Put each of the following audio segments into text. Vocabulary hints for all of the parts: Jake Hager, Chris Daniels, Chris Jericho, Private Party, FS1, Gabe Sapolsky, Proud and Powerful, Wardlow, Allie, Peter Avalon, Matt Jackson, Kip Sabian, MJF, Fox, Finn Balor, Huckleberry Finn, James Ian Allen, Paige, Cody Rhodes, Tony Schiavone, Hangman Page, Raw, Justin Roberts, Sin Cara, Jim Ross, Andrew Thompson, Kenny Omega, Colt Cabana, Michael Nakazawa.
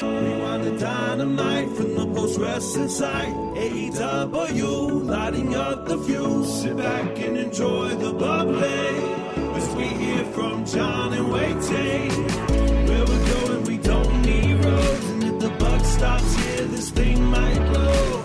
Rewind the dynamite from the post wrestling site. AEW lighting up the fuse. Sit back and enjoy the bubbly as we hear from John and Wai Ting. Where we're going, we don't need roads. And if the buck stops here, this thing might blow.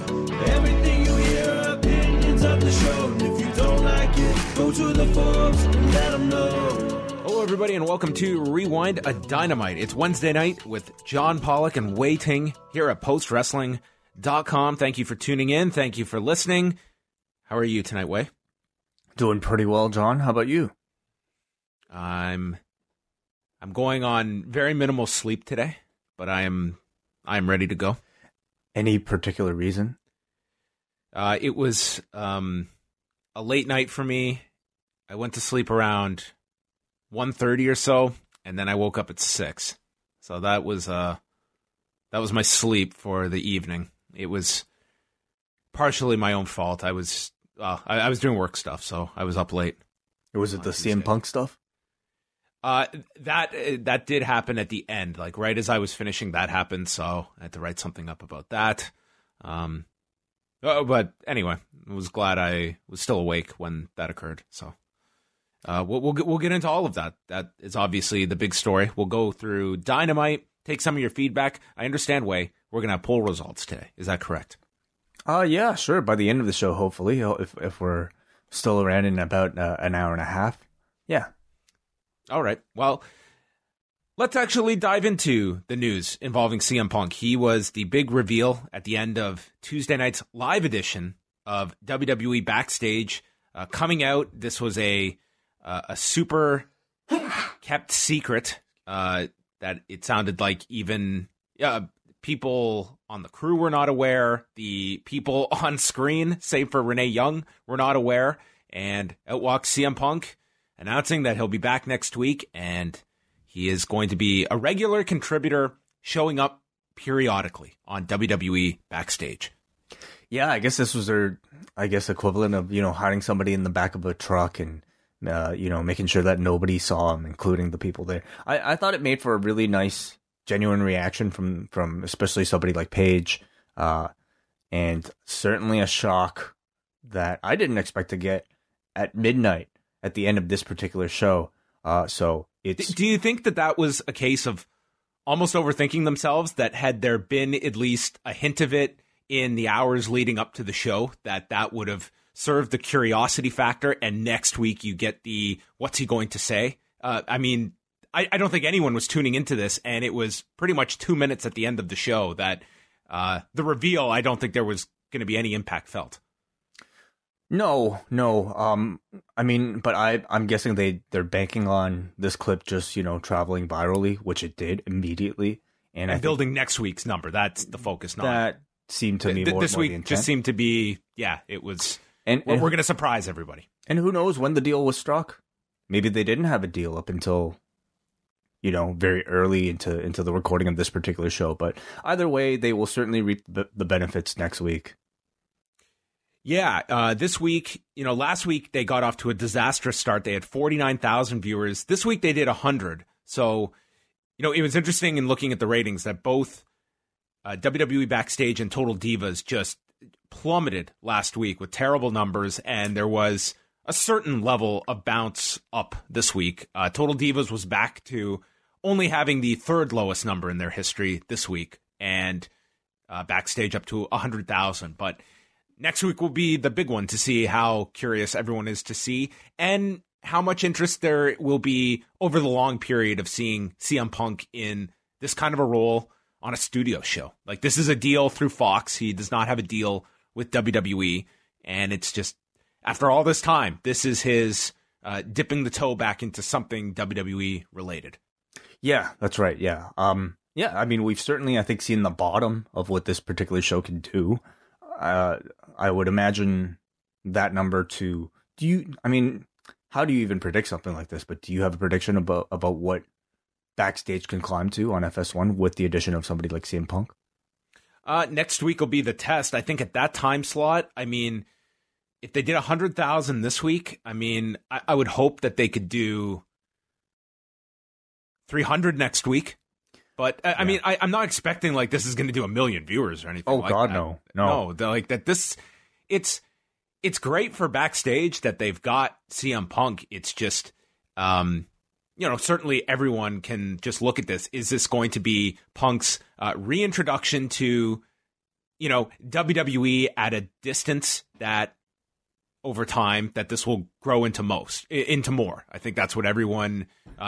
Everything you hear are opinions of the show. And if you don't like it, go to the forums and let them know. Hello, everybody, and welcome to Rewind a Dynamite. It's Wednesday night with John Pollock and Wai Ting here at PostWrestling.com. Thank you for tuning in. Thank you for listening. How are you tonight, Wai? Doing pretty well, John. How about you? I'm going on very minimal sleep today, but I am ready to go. Any particular reason? It was a late night for me. I went to sleep around 1:30 or so, and then I woke up at 6. So that was my sleep for the evening. It was partially my own fault. I was I was doing work stuff, so I was up late. Was it the CM Punk stuff? That did happen at the end, like right as I was finishing. That happened, so I had to write something up about that. But anyway, I was glad I was still awake when that occurred. So. We'll get into all of that. That is obviously the big story. We'll go through Dynamite, take some of your feedback. I understand, Wai, we're going to have poll results today. Is that correct? Yeah, sure. By the end of the show, hopefully, if we're still around in about an hour and a half. Yeah. All right. Well, let's actually dive into the news involving CM Punk. He was the big reveal at the end of Tuesday night's live edition of WWE Backstage. Coming out, this was a super kept secret that it sounded like even people on the crew were not aware. The people on screen, save for Renee Young, were not aware. And out walks CM Punk announcing that he'll be back next week. And he is going to be a regular contributor showing up periodically on WWE Backstage. Yeah, I guess this was their, equivalent of, hiring somebody in the back of a truck and making sure that nobody saw him, including the people there. I thought it made for a really nice, genuine reaction from especially somebody like Paige, and certainly a shock that I didn't expect to get at midnight at the end of this particular show. So it's. Do you think that was a case of almost overthinking themselves? That had there been at least a hint of it in the hours leading up to the show, that would have served the curiosity factor, and next week you get the what's he going to say? I don't think anyone was tuning into this, and it was pretty much 2 minutes at the end of the show that the reveal, I don't think there was going to be any impact felt. No. But I'm guessing they're banking on this clip just, traveling virally, which it did immediately. And building next week's number, that's the focus. That seemed to me more this week more just seemed to be, it was... And we're going to surprise everybody. And who knows when the deal was struck? Maybe they didn't have a deal up until, very early into the recording of this particular show. But either Wai, they will certainly reap the benefits next week. Yeah, this week, last week they got off to a disastrous start. They had 49,000 viewers. This week they did 100. So, it was interesting in looking at the ratings that both WWE Backstage and Total Divas just plummeted last week with terrible numbers, and there was a certain level of bounce up this week. Total Divas was back to only having the third lowest number in their history this week, and Backstage up to 100,000. But next week will be the big one to see how curious everyone is to see and how much interest there will be over the long period of seeing CM Punk in this kind of a role on a studio show. Like, this is a deal through Fox. He does not have a deal with WWE, and it's just, after all this time, this is his dipping the toe back into something WWE related. Yeah, that's right. Yeah. We've certainly, I think, seen the bottom of what this particular show can do. I would imagine that number to, how do you even predict something like this? But do you have a prediction about what Backstage can climb to on FS1 with the addition of somebody like CM Punk? Next week will be the test. I think at that time slot, if they did 100,000 this week, I would hope that they could do 300 next week. But I mean, I'm not expecting like this is going to do a million viewers or anything. Oh like God, that. No. Like that. This it's great for backstage that they've got CM Punk. It's just, you know, certainly everyone can just look at this. Is this going to be Punk's reintroduction to, you know, WWE at a distance that over time that this will grow into more? I think that's what everyone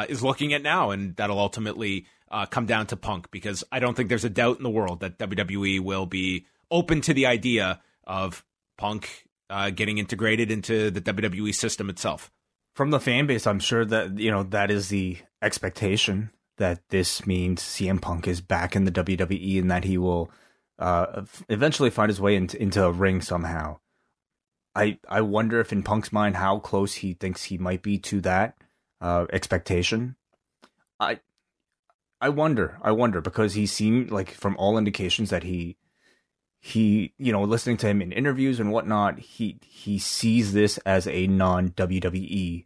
is looking at now, and that'll ultimately come down to Punk, because I don't think there's a doubt in the world that WWE will be open to the idea of Punk getting integrated into the WWE system itself. From the fan base, I'm sure that, you know, that is the expectation, that this means CM Punk is back in the WWE and that he will eventually find his way into a ring somehow. I wonder if in Punk's mind how close he thinks he might be to that expectation. I wonder because he seemed like, from all indications, that he you know, listening to him in interviews and whatnot, he sees this as a non-WWE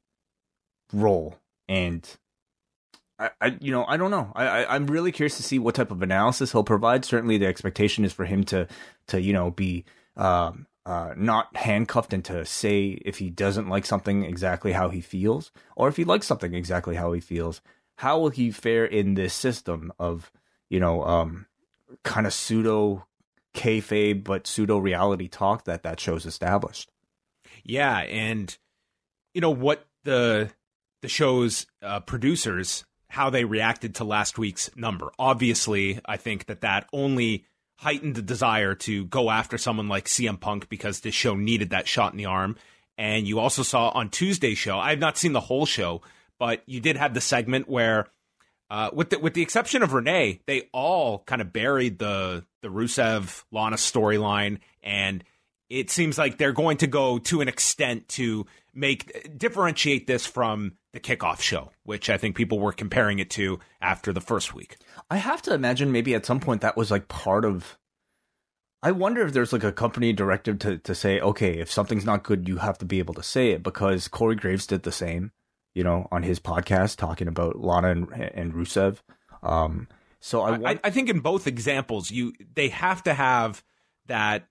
role. And I don't know. I'm really curious to see what type of analysis he'll provide. Certainly the expectation is for him to you know, be not handcuffed, and to say if he doesn't like something exactly how he feels, or if he likes something exactly how he feels. How will he fare in this system of, you know, kind of pseudo kayfabe but pseudo reality talk that show's established? Yeah, and you know what the show's producers, how they reacted to last week's number. Obviously, I think that only heightened the desire to go after someone like CM Punk, because this show needed that shot in the arm. And you also saw on Tuesday's show, I've not seen the whole show, but you did have the segment where, with the exception of Renee, they all kind of buried the Rusev-Lana storyline, and it seems like they're going to go to an extent to differentiate this from the kickoff show, which I think people were comparing it to after the first week. I have to imagine maybe at some point that was like part of... I wonder if there's like a company directive to say, okay, if something's not good, you have to be able to say it, because Corey Graves did the same, you know, on his podcast talking about Lana and Rusev. So I think in both examples, they have to have that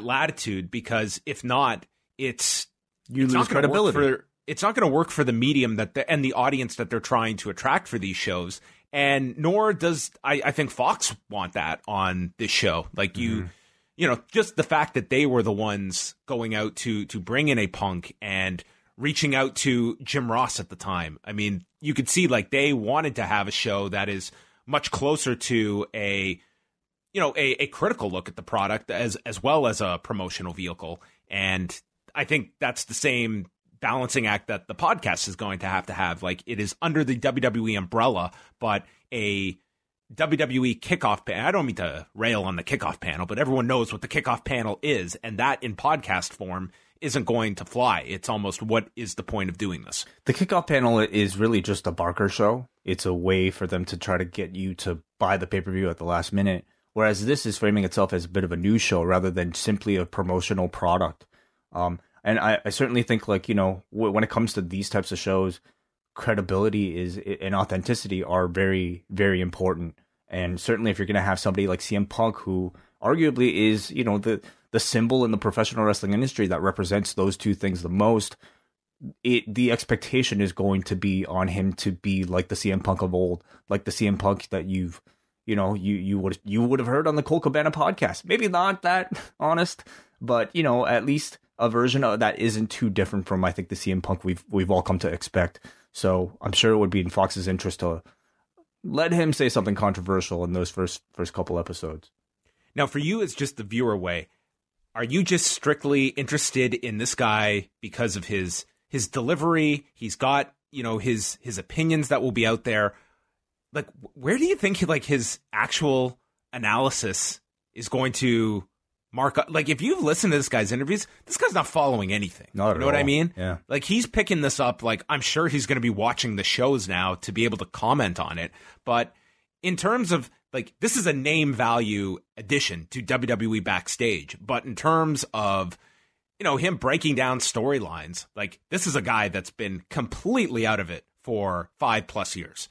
latitude, because if not, it's lose credibility. It's not going to work for the medium and the audience that they're trying to attract for these shows. And nor does I think Fox want that on this show. Like you know, just the fact that they were the ones going out to bring in a Punk and reaching out to Jim Ross at the time. I mean, you could see like they wanted to have a show that is much closer to a, you know, a critical look at the product as well as a promotional vehicle. And I think that's the same balancing act that the podcast is going to have. Like, it is under the WWE umbrella, but a WWE kickoff panel. I don't mean to rail on the kickoff panel, but everyone knows what the kickoff panel is, and that in podcast form isn't going to fly. It's almost, what is the point of doing this? The kickoff panel is really just a barker show. It's a way for them to try to get you to buy the pay-per-view at the last minute, whereas this is framing itself as a bit of a news show rather than simply a promotional product. And I certainly think, like, you know, when it comes to these types of shows, credibility and authenticity are very, very important. And certainly if you're going to have somebody like CM Punk, who arguably is, you know, the symbol in the professional wrestling industry that represents those two things the most, the expectation is going to be on him to be like the CM Punk of old, like the CM Punk that you've, you know, you would have heard on the Colt Cabana podcast. Maybe not that honest, but, you know, at least a version of that isn't too different from, I think, the CM Punk we've all come to expect. So I'm sure it would be in Fox's interest to let him say something controversial in those first couple episodes. Now, for you, it's just the viewer way. Are you just strictly interested in this guy because of his delivery? He's got, you know, his opinions that will be out there. Like, where do you think his actual analysis is going to mark up? Like, if you've listened to this guy's interviews, this guy's not following anything. Not at all. You know what I mean? Yeah. Like, he's picking this up. Like, I'm sure he's going to be watching the shows now to be able to comment on it. But in terms of, like, this is a name value addition to WWE Backstage, but in terms of, you know, him breaking down storylines, like, this is a guy that's been completely out of it for 5+ years.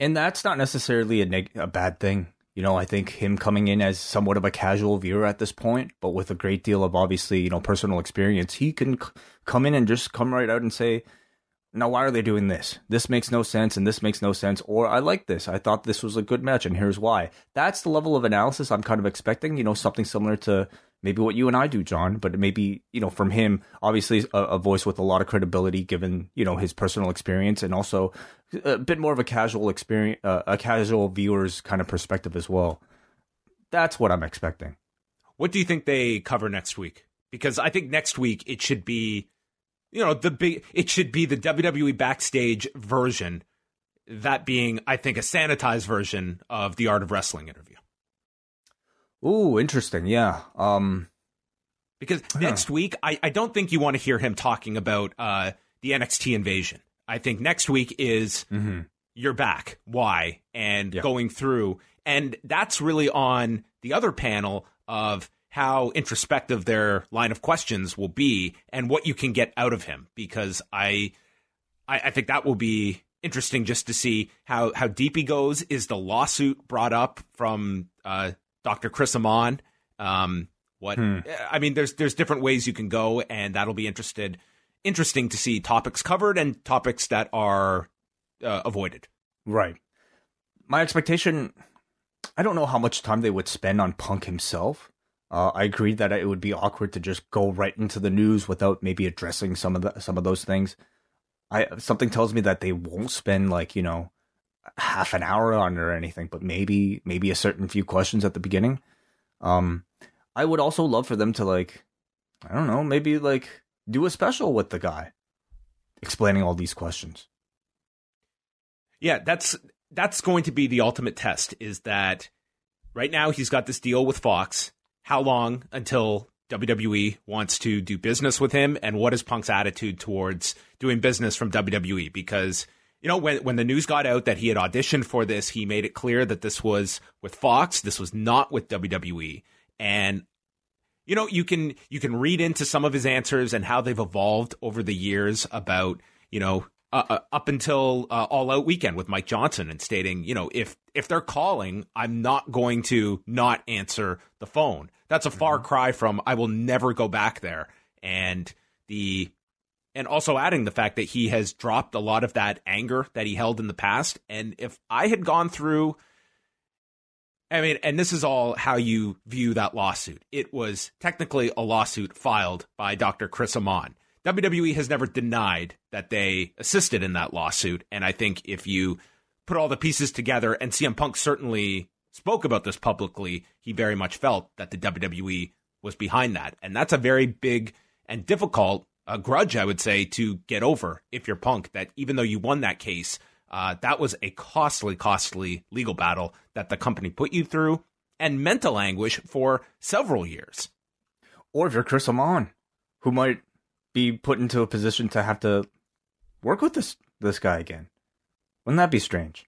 And that's not necessarily a bad thing. You know, I think him coming in as somewhat of a casual viewer at this point, but with a great deal of obviously, you know, personal experience, he can come in and just come right out and say, now, why are they doing this? This makes no sense, and this makes no sense. Or I like this. I thought this was a good match, and here's why. That's the level of analysis I'm kind of expecting, you know, something similar to maybe what you and I do, John, but maybe, you know, from him, obviously a voice with a lot of credibility given, you know, his personal experience and also a bit more of a casual experience, a casual viewer's kind of perspective as well. That's what I'm expecting. What do you think they cover next week? Because I think next week it should be... You know, it should be the WWE Backstage version, that being, I think, a sanitized version of the Art of Wrestling interview. Ooh, interesting, yeah. Because next week, I don't think you want to hear him talking about the NXT invasion. I think next week is, you're back, why, and going through. And that's really on the other panel of how introspective their line of questions will be and what you can get out of him, because I think that will be interesting just to see how deep he goes. Is the lawsuit brought up from Dr. Chris Amon? I mean, there's different ways you can go, and that'll be interesting to see topics covered and topics that are avoided. Right. My expectation, I don't know how much time they would spend on Punk himself. I agreed that it would be awkward to just go right into the news without maybe addressing some of those things. Something tells me that they won't spend, like, you know, half an hour on it or anything, but maybe a certain few questions at the beginning. I would also love for them to, like, I don't know, maybe like do a special with the guy explaining all these questions. Yeah, that's going to be the ultimate test, is that right now he's got this deal with Fox. How long until WWE wants to do business with him, and what is Punk's attitude towards doing business from WWE? Because, you know, when the news got out that he had auditioned for this, he made it clear that this was with Fox, this was not with WWE. And, you know, you can read into some of his answers and how they've evolved over the years about, you know, up until All Out Weekend with Mike Johnson, and stating, you know, if they're calling, I'm not going to not answer the phone. That's a far cry from, I will never go back there. And also adding the fact that he has dropped a lot of that anger that he held in the past. And if I had gone through, I mean, and this is all how you view that lawsuit. It was technically a lawsuit filed by Dr. Chris Amon. WWE has never denied that they assisted in that lawsuit, and I think if you put all the pieces together, and CM Punk certainly spoke about this publicly, he very much felt that the WWE was behind that, and that's a very big and difficult grudge, I would say, to get over if you're Punk, that even though you won that case, that was a costly legal battle that the company put you through, and mental anguish for several years. Or if you're Chris Amon, who might be put into a position to have to work with this guy again. Wouldn't that be strange?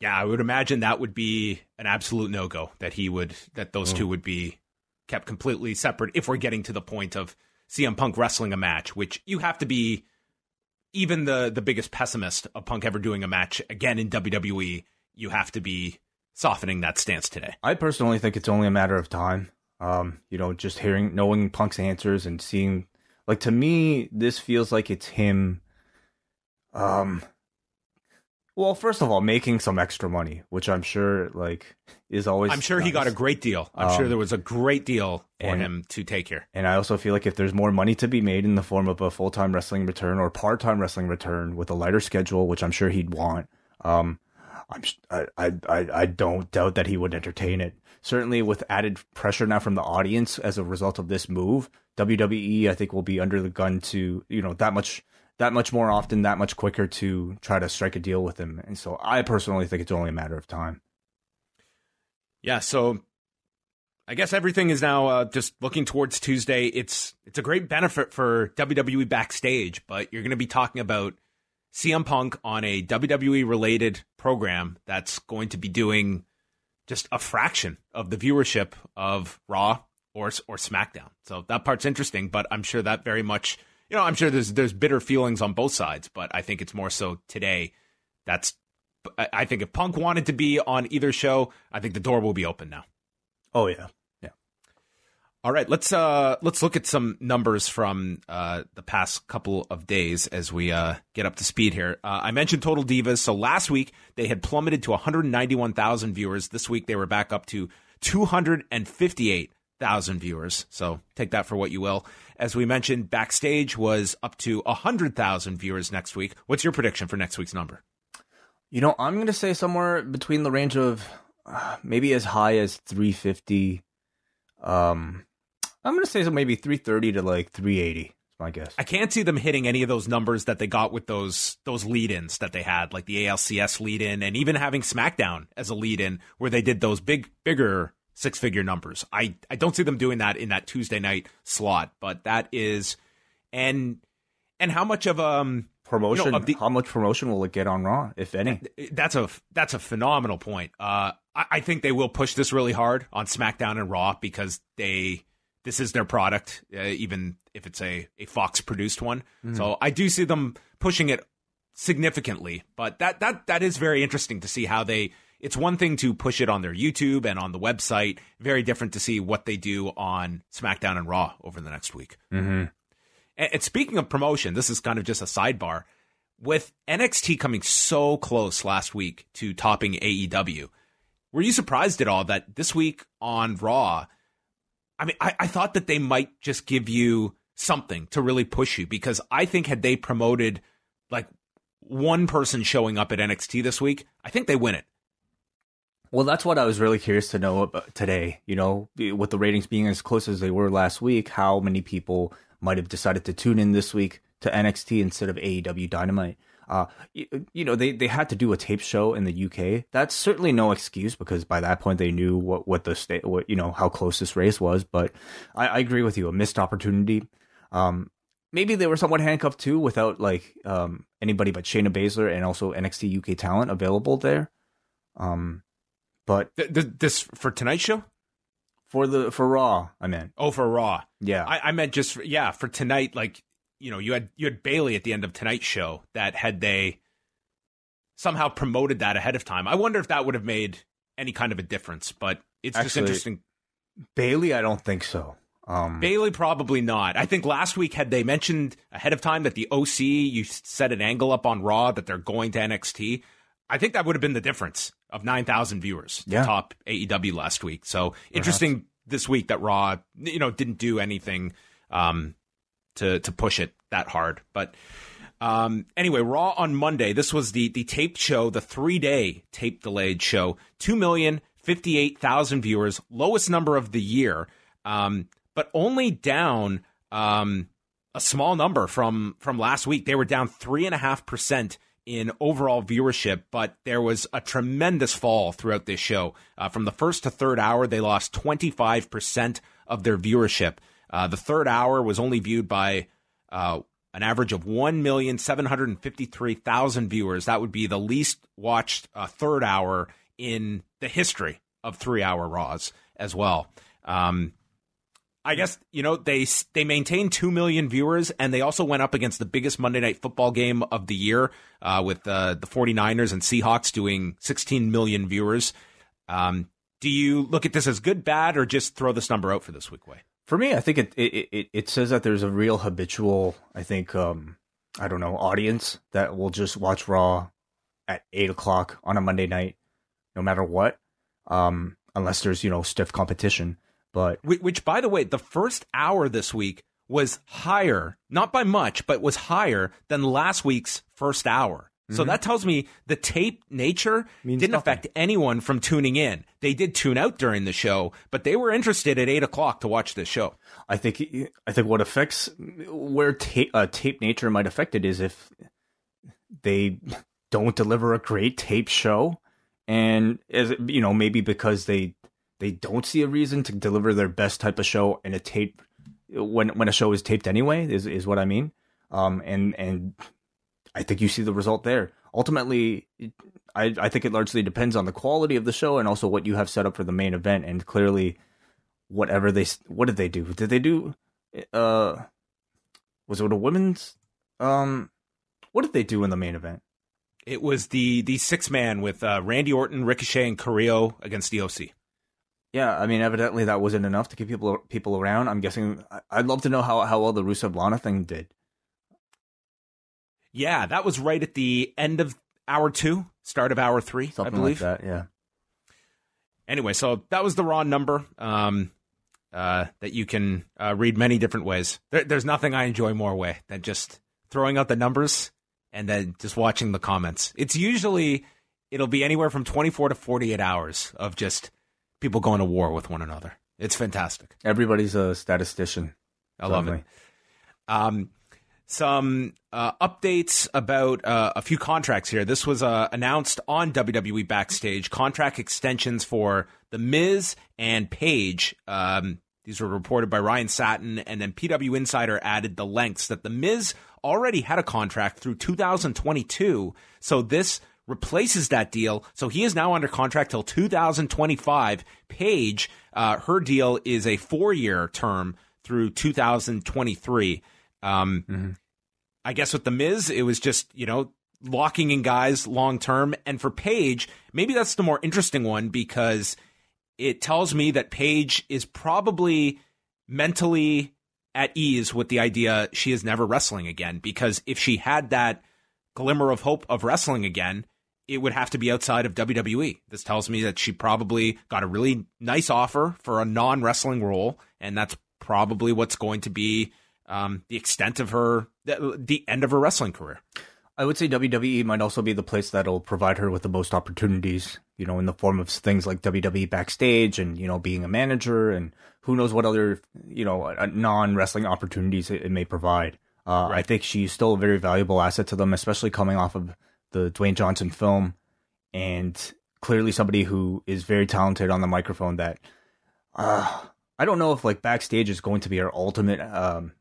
Yeah, I would imagine that would be an absolute no-go, that those two would be kept completely separate if we're getting to the point of CM Punk wrestling a match, which you have to be even the biggest pessimist of Punk ever doing a match again in WWE. You have to be softening that stance today. I personally think it's only a matter of time. You know, just knowing Punk's answers and seeing... Like, to me, this feels like it's him, well, first of all, making some extra money, which I'm sure, like, is always... I'm sure nice. He got a great deal. I'm sure there was a great deal for him to take here. And I also feel like if there's more money to be made in the form of a full-time wrestling return or part-time wrestling return with a lighter schedule, which I'm sure he'd want, I don't doubt that he would entertain it. Certainly with added pressure now from the audience as a result of this move, WWE, I think, will be under the gun to, you know, that much more often, that much quicker to try to strike a deal with him. And so I personally think it's only a matter of time. Yeah, so I guess everything is now just looking towards Tuesday. It's a great benefit for WWE Backstage, but you're going to be talking about CM Punk on a WWE-related program that's going to be doing just a fraction of the viewership of Raw or SmackDown. So that part's interesting, but I'm sure that very much, you know, I'm sure there's bitter feelings on both sides, but I think it's more so today that's I think if Punk wanted to be on either show, I think the door will be open now. Oh, yeah. Yeah. All right. Let's look at some numbers from the past couple of days as we get up to speed here. I mentioned Total Divas. So last week, they had plummeted to 191,000 viewers. This week, they were back up to 258,000 viewers. So take that for what you will. As we mentioned, Backstage was up to 100,000 viewers next week. What's your prediction for next week's number? You know, I'm going to say somewhere between the range of maybe as high as 350. I'm going to say so maybe 330 to like 380. My guess. I can't see them hitting any of those numbers that they got with those lead-ins that they had, like the ALCS lead-in, and even having SmackDown as a lead-in where they did those bigger six-figure numbers. I don't see them doing that in that Tuesday night slot, but that is, and how much of promotion? You know, how much promotion will it get on Raw, if any? That's a phenomenal point. I think they will push this really hard on SmackDown and Raw because this is their product, even if it's a Fox-produced one. Mm-hmm. So I do see them pushing it significantly. But that is very interesting to see how they – it's one thing to push it on their YouTube and on the website. Very different to see what they do on SmackDown and Raw over the next week. Mm-hmm. And speaking of promotion, this is kind of just a sidebar. With NXT coming so close last week to topping AEW, were you surprised at all that this week on Raw – I mean, I thought that they might just give you something to really push you, because I think had they promoted like one person showing up at NXT this week, I think they win it. Well, that's what I was really curious to know about today. You know, with the ratings being as close as they were last week, how many people might have decided to tune in this week to NXT instead of AEW Dynamite? You know, they had to do a tape show in the UK. That's certainly no excuse, because by that point they knew what you know, how close this race was. But I agree with you, a missed opportunity. Maybe they were somewhat handcuffed too, without like anybody but Shayna Baszler and also NXT UK talent available there. But this for tonight's show, for Raw, I meant. Oh, for Raw, yeah. I meant just for tonight, like. You know, you had Bayley at the end of tonight's show that had they somehow promoted that ahead of time. I wonder if that would have made any kind of a difference, but it's actually, just interesting. Bayley, I don't think so. Bayley, probably not. I think last week, had they mentioned ahead of time that the OC, you set an angle up on Raw that they're going to NXT, I think that would have been the difference of 9,000 viewers to top AEW last week. So interesting this week that Raw, you know, didn't do anything to push it that hard. But anyway, Raw on Monday, this was the taped show, the 3-day tape delayed show, 2,058,000 viewers, lowest number of the year, but only down a small number from last week. They were down 3.5% in overall viewership, but there was a tremendous fall throughout this show. From the first to third hour, they lost 25% of their viewership. The third hour was only viewed by an average of 1,753,000 viewers. That would be the least watched third hour in the history of three-hour Raws as well. I guess, you know, they maintained 2 million viewers, and they also went up against the biggest Monday Night Football game of the year with the 49ers and Seahawks doing 16 million viewers. Do you look at this as good, bad, or just throw this number out for this week, Wai? For me, I think it says that there's a real habitual, I think, I don't know, audience that will just watch Raw at 8 o'clock on a Monday night, no matter what, unless there's, you know, stiff competition. But which, by the Wai, the first hour this week was higher, not by much, but was higher than last week's first hour. So that tells me the tape nature didn't affect anyone from tuning in. They did tune out during the show, but they were interested at 8 o'clock to watch this show. I think what affects where tape nature might affect it is if they don't deliver a great tape show, and as you know, maybe because they don't see a reason to deliver their best type of show in a tape when a show is taped anyway is what I mean, and. I think you see the result there. Ultimately, I think it largely depends on the quality of the show and also what you have set up for the main event. And clearly, what did they do? Did they do? Was it a women's? What did they do in the main event? It was the six-man with Randy Orton, Ricochet, and Carrillo against the OC. Yeah, I mean, evidently that wasn't enough to keep people around. I'm guessing I'd love to know how well the Rusev-Lana thing did. Yeah, that was right at the end of hour 2, start of hour 3, something I believe. Like that, yeah. Anyway, so that was the Raw number that you can read many different ways. There's nothing I enjoy more way than just throwing out the numbers and then just watching the comments. It's usually, it'll be anywhere from 24 to 48 hours of just people going to war with one another. It's fantastic. Everybody's a statistician. I love it. Some updates about a few contracts here. This was announced on WWE Backstage. Contract extensions for The Miz and Paige. These were reported by Ryan Satin, and then PW Insider added the lengths that The Miz already had a contract through 2022. So this replaces that deal. So he is now under contract till 2025. Paige, her deal is a 4-year term through 2023. I guess with The Miz, it was just, you know, locking in guys long term. And for Paige, maybe that's the more interesting one, because it tells me that Paige is probably mentally at ease with the idea she is never wrestling again, because if she had that glimmer of hope of wrestling again, it would have to be outside of WWE. This tells me that she probably got a really nice offer for a non-wrestling role, and that's probably what's going to be the extent of her, the end of her wrestling career. I would say WWE might also be the place that'll provide her with the most opportunities, you know, in the form of things like WWE Backstage and, you know, being a manager and who knows what other, you know, non-wrestling opportunities it may provide. Right. I think she's still a very valuable asset to them, especially coming off of the Dwayne Johnson film, and clearly somebody who is very talented on the microphone that, I don't know if like Backstage is going to be her ultimate,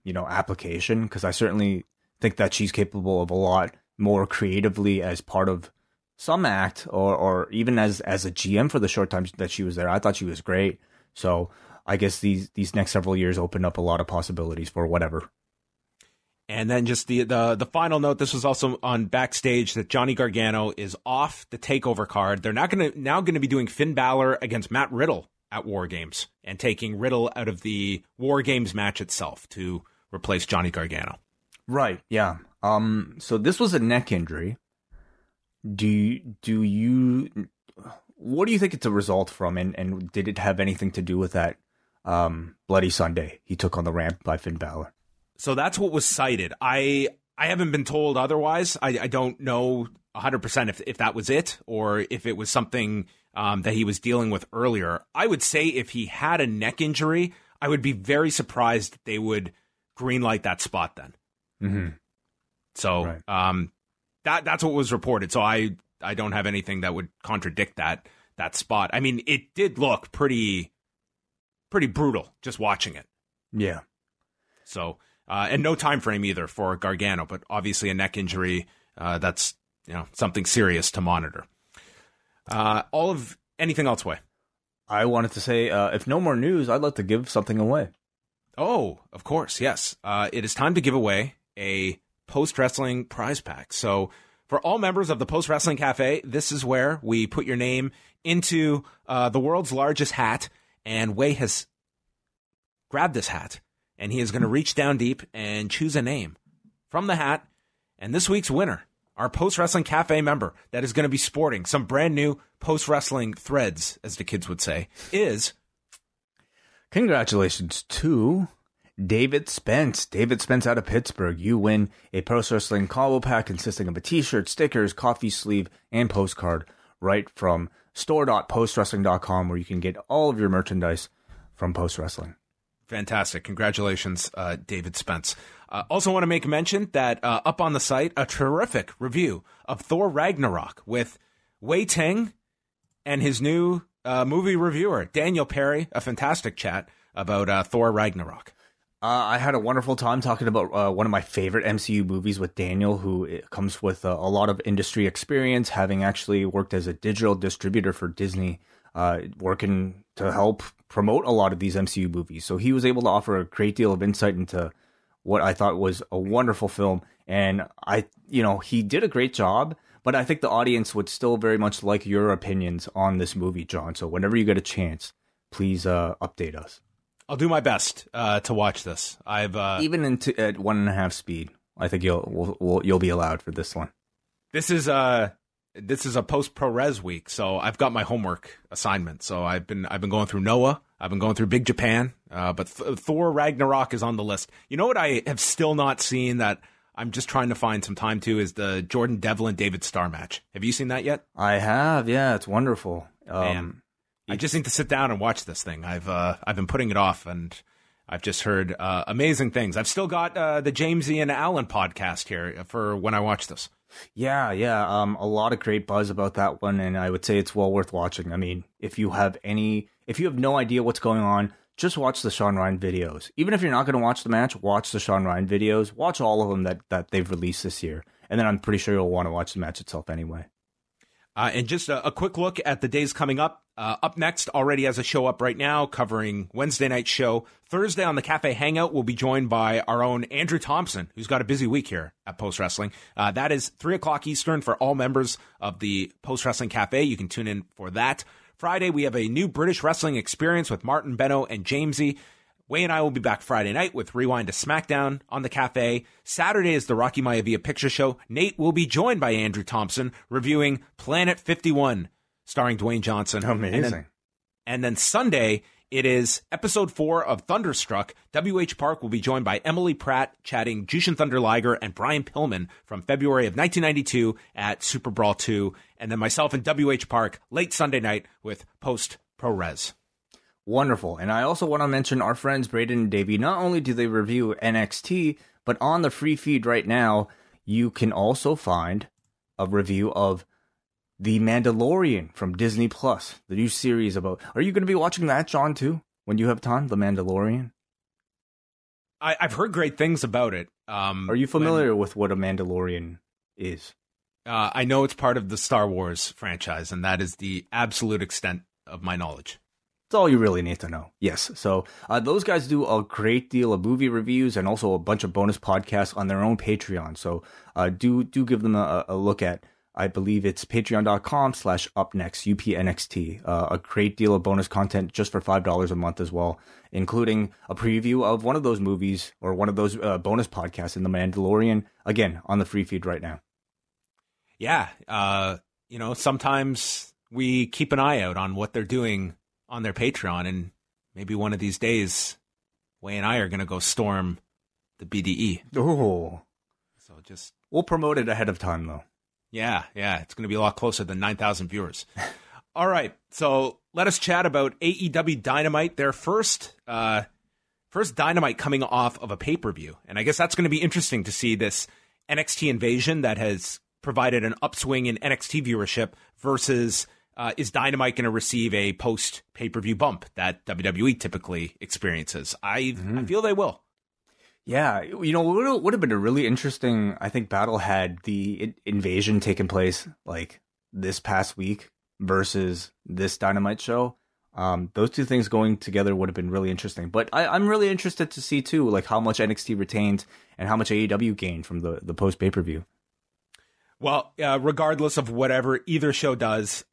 you know, application, because I certainly think that she's capable of a lot more creatively as part of some act, or even as a GM for the short time that she was there. I thought she was great. So I guess these next several years open up a lot of possibilities for whatever. And then just the final note, this was also on Backstage, that Johnny Gargano is off the TakeOver card. They're not going to be doing Finn Balor against Matt Riddle at War Games, and taking Riddle out of the War Games match itself to replace Johnny Gargano. Right, yeah. So this was a neck injury. What do you think it's a result from, and did it have anything to do with that Bloody Sunday he took on the ramp by Finn Balor? So that's what was cited. I haven't been told otherwise. I don't know 100% if that was it, or if it was something that he was dealing with earlier. I would say if he had a neck injury, I would be very surprised that they would greenlight that spot then. Mm-hmm. So right. That's what was reported. So I don't have anything that would contradict that spot. I mean, it did look pretty brutal just watching it. Yeah. So and no time frame either for Gargano, but obviously a neck injury. That's, you know, something serious to monitor. All of anything else, Wai? I wanted to say, if no more news, I'd like to give something away. Oh, of course, yes. It is time to give away a post-wrestling prize pack. So for all members of the Post Wrestling Cafe, this is where we put your name into the world's largest hat, and Wai has grabbed this hat, and he is going to reach down deep and choose a name from the hat. And this week's winner, our Post Wrestling Cafe member that is going to be sporting some brand new post wrestling threads, as the kids would say, is... Congratulations to David Spence. David Spence out of Pittsburgh. You win a Post Wrestling combo pack consisting of a t-shirt, stickers, coffee sleeve, and postcard right from store.postwrestling.com, where you can get all of your merchandise from Post Wrestling. Fantastic. Congratulations, David Spence. Also want to make mention that up on the site, a terrific review of Thor Ragnarok with Wai Ting and his new... movie reviewer, Daniel Perry, a fantastic chat about Thor Ragnarok. I had a wonderful time talking about one of my favorite MCU movies with Daniel, who comes with a lot of industry experience, having actually worked as a digital distributor for Disney, working to help promote a lot of these MCU movies. So he was able to offer a great deal of insight into what I thought was a wonderful film. And he did a great job. But I think the audience would still very much like your opinions on this movie, John. So whenever you get a chance, please update us. I'll do my best to watch this. I've even at 1.5 speed. I think you'll be allowed for this one. This is a post ProRes week, so I've got my homework assignment. So I've been going through Noah. I've been going through Big Japan. But Thor Ragnarok is on the list. You know what I have still not seen that I'm just trying to find some time to is the Jordan Devlin David Starr match. Have you seen that yet? I have. Yeah, it's wonderful. Man, I just need to sit down and watch this thing. I've been putting it off, and I've just heard amazing things. I've still got the James Ian Allen podcast here for when I watch this. Yeah. A lot of great buzz about that one, and I would say it's well worth watching. I mean, if you have no idea what's going on, just watch the Shawn Ryan videos. Even if you're not going to watch the match, watch the Shawn Ryan videos. Watch all of them that they've released this year, and then I'm pretty sure you'll want to watch the match itself anyway. And just a quick look at the days coming up. Up Next already has a show up right now covering Wednesday night's show. Thursday on the Cafe Hangout, we'll be joined by our own Andrew Thompson, who's got a busy week here at Post Wrestling. That is 3 o'clock Eastern for all members of the Post Wrestling Cafe. You can tune in for that. Friday, we have a new British wrestling experience with Martin, Benno, and Jamesy. Wai and I will be back Friday night with Rewind to SmackDown on the Cafe. Saturday is the Rocky Maivia Picture Show. Nate will be joined by Andrew Thompson reviewing Planet 51, starring Dwayne Johnson. Amazing. And then Sunday, it is episode 4 of Thunderstruck. W.H. Park will be joined by Emily Pratt, chatting Jushin Thunder Liger and Brian Pillman from February of 1992 at Super Brawl 2. And then myself and W.H. Park late Sunday night with Post ProRes. Wonderful. And I also want to mention our friends Braden and Davey. Not only do they review NXT, but on the free feed right now, you can also find a review of The Mandalorian from Disney Plus, the new series about... Are you going to be watching that, John, too, when you have time? The Mandalorian? I've heard great things about it. Are you familiar with what a Mandalorian is? I know it's part of the Star Wars franchise, and that is the absolute extent of my knowledge. That's all you really need to know. Yes. So those guys do a great deal of movie reviews and also a bunch of bonus podcasts on their own Patreon. So do give them a look at, I believe it's patreon.com/upnext, UPNXT. A great deal of bonus content just for $5 a month as well, including a preview of one of those movies or one of those bonus podcasts in The Mandalorian, again, on the free feed right now. Yeah. You know, sometimes we keep an eye out on what they're doing on their Patreon, and maybe one of these days, Wai and I are going to go storm the BDE. Oh. So we'll promote it ahead of time, though. Yeah. It's going to be a lot closer than 9,000 viewers. All right. So let us chat about AEW Dynamite, their first Dynamite coming off of a pay-per-view. And I guess that's going to be interesting to see this NXT invasion that has provided an upswing in NXT viewership versus... is Dynamite going to receive a post-pay-per-view bump that WWE typically experiences? I feel they will. Yeah, you know, it would have been a really interesting, I think, battle had the invasion taken place like this past week versus this Dynamite show. Those two things going together would have been really interesting. But I'm really interested to see, too, like how much NXT retained and how much AEW gained from the post-pay-per-view. Well, regardless of whatever either show does,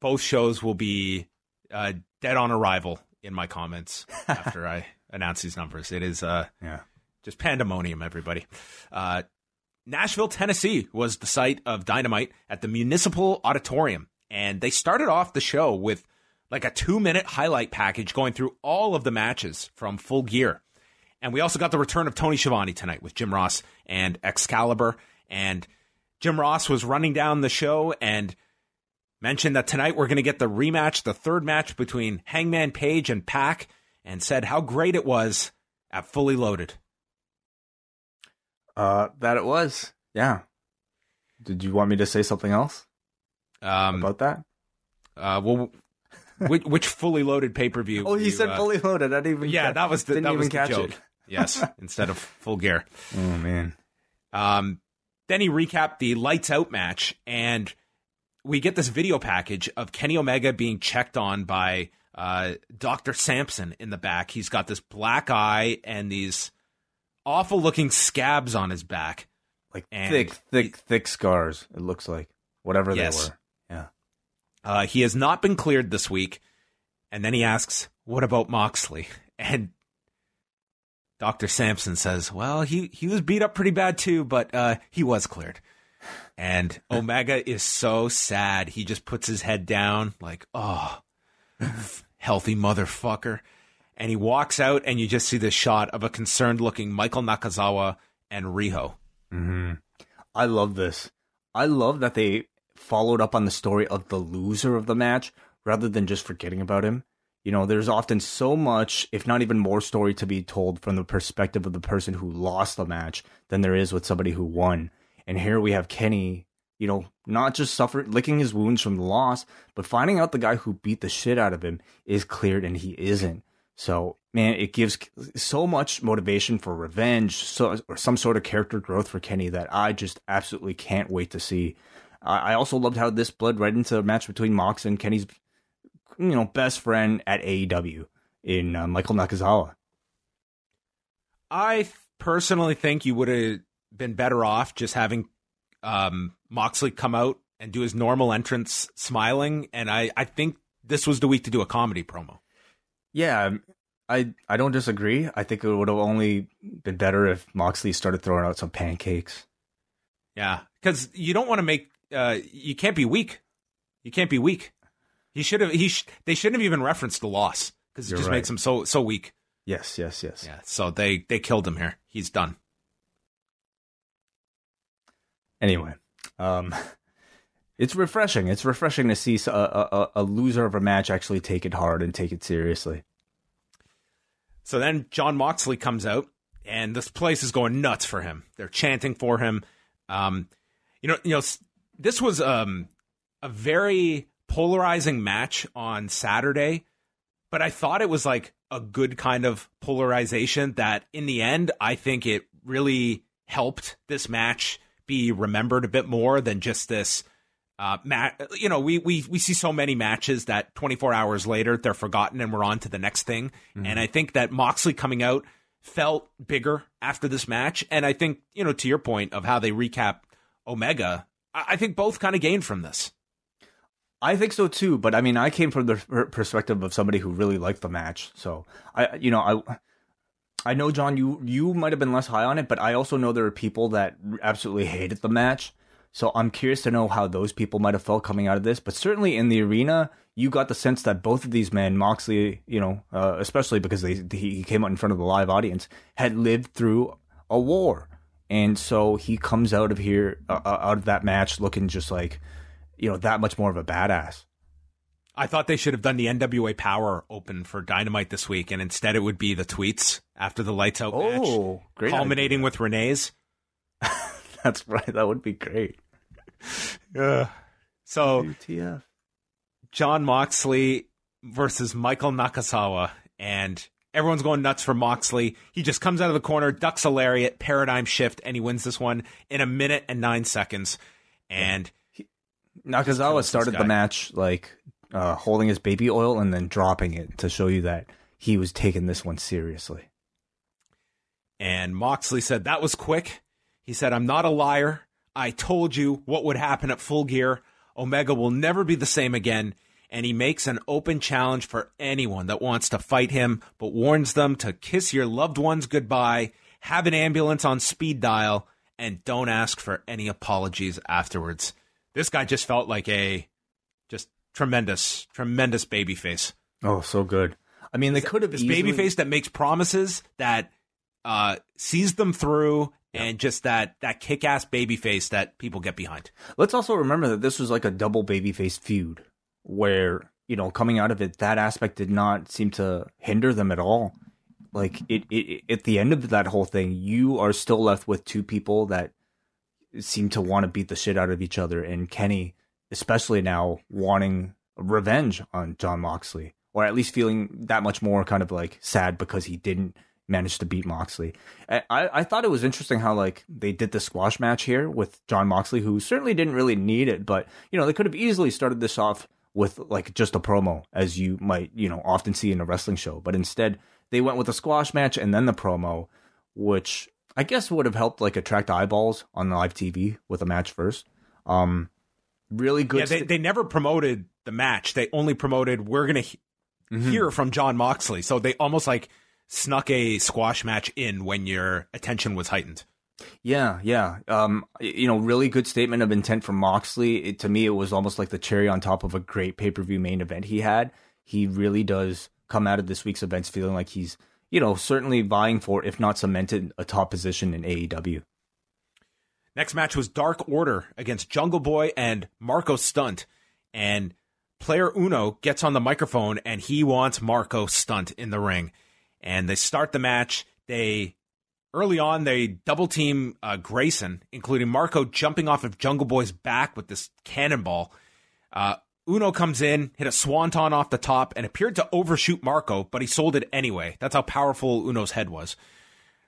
both shows will be dead on arrival in my comments after I announce these numbers. It is just pandemonium, everybody. Nashville, Tennessee was the site of Dynamite at the Municipal Auditorium, and they started off the show with like a 2-minute highlight package going through all of the matches from Full Gear. And we also got the return of Tony Schiavone tonight with Jim Ross and Excalibur, and Jim Ross was running down the show and mentioned that tonight we're going to get the rematch, the third match between Hangman Page and Pac, and said how great it was at Fully Loaded. That it was. Yeah. Did you want me to say something else about that? Well, which Fully Loaded pay-per-view? Oh, he said Fully Loaded. I didn't even catch it. Yeah, that was the joke. It. Yes, instead of Full Gear. Oh, man. Then he recapped the Lights Out match, and we get this video package of Kenny Omega being checked on by Dr. Sampson in the back. He's got this black eye and these awful-looking scabs on his back. Like thick scars, it looks like. whatever they were. Yeah. He has not been cleared this week. And then he asks, what about Moxley? And Dr. Sampson says, well, he was beat up pretty bad too, but he was cleared. And Omega is so sad. He just puts his head down like, oh, healthy motherfucker. And he walks out, and you just see the shot of a concerned-looking Michael Nakazawa and Riho. Mm-hmm. I love this. I love that they followed up on the story of the loser of the match rather than just forgetting about him. You know, there's often so much, if not even more, story to be told from the perspective of the person who lost the match than there is with somebody who won. And here we have Kenny, you know, not just licking his wounds from the loss, but finding out the guy who beat the shit out of him is cleared and he isn't. So, man, it gives so much motivation for revenge or some sort of character growth for Kenny that I just absolutely can't wait to see. I also loved how this bled right into a match between Mox and Kenny's, you know, best friend at AEW in Michael Nakazawa. I personally think you would have been better off just having Moxley come out and do his normal entrance smiling, and I think this was the week to do a comedy promo. Yeah, I don't disagree. I think it would have only been better if Moxley started throwing out some pancakes. Yeah, because you don't want to make you can't be weak. You can't be weak. He should have. They shouldn't have even referenced the loss because it just makes him so weak. Yes. Yeah. So they killed him here. He's done. Anyway, it's refreshing. It's refreshing to see a loser of a match actually take it hard and take it seriously. So then Jon Moxley comes out, and this place is going nuts for him. They're chanting for him. You know, this was a very polarizing match on Saturday, but I thought it was like a good kind of polarization that in the end, I think it really helped this match be remembered a bit more than just this match. You know, we see so many matches that 24 hours later, they're forgotten and we're on to the next thing. Mm-hmm. And I think that Moxley coming out felt bigger after this match. And I think, you know, to your point of how they recap Omega, I think both kind of gained from this. I think so too. But I mean, I came from the perspective of somebody who really liked the match. So I know, John, you might have been less high on it, but I also know there are people that absolutely hated the match. So I'm curious to know how those people might have felt coming out of this. But certainly in the arena, you got the sense that both of these men, Moxley, you know, especially because he came out in front of the live audience, had lived through a war. And so he comes out of here, out of that match, looking just like, you know, that much more of a badass. I thought they should have done the NWA Power Open for Dynamite this week, and instead it would be the tweets after the lights out match, great culminating idea. With Renee's. That's right. That would be great. Yeah. So, WTF. Jon Moxley versus Michael Nakazawa, and everyone's going nuts for Moxley. He just comes out of the corner, ducks a lariat, paradigm shift, and he wins this one in 1 minute and 9 seconds. And Nakazawa started the match like holding his baby oil and then dropping it to show you that he was taking this one seriously. And Moxley said, that was quick. He said, I'm not a liar. I told you what would happen at Full Gear. Omega will never be the same again. And he makes an open challenge for anyone that wants to fight him, but warns them to kiss your loved ones goodbye, have an ambulance on speed dial, and don't ask for any apologies afterwards. This guy just felt like a tremendous babyface. Oh, so good. I mean, they could have easily... This babyface that makes promises, that sees them through, and just that kick-ass babyface that people get behind. Let's also remember that this was like a double babyface feud, where, you know, coming out of it, that aspect did not seem to hinder them at all. Like, it at the end of that whole thing, you are still left with two people that seem to want to beat the shit out of each other, and Kenny... especially now wanting revenge on Jon Moxley, or at least feeling that much more kind of like sad because he didn't manage to beat Moxley. I thought it was interesting how like they did the squash match here with Jon Moxley, who certainly didn't really need it, but you know, they could have easily started this off with like just a promo, as you might, you know, often see in a wrestling show, but instead they went with a squash match and then the promo, which I guess would have helped like attract eyeballs on live TV with a match first. Really good. Yeah, they never promoted the match. They only promoted, we're going to hear from Jon Moxley. So they almost like snuck a squash match in when your attention was heightened. Yeah. You know, really good statement of intent from Moxley. To me, it was almost like the cherry on top of a great pay-per-view main event he had. He really does come out of this week's events feeling like he's, you know, certainly vying for, if not cemented, a top position in AEW. Next match was Dark Order against Jungle Boy and Marco Stunt. And Player Uno gets on the microphone and he wants Marco Stunt in the ring. And they start the match. Early on, they double-team Grayson, including Marco jumping off of Jungle Boy's back with this cannonball. Uno comes in, hit a swanton off the top, and appeared to overshoot Marco, but he sold it anyway. That's how powerful Uno's head was.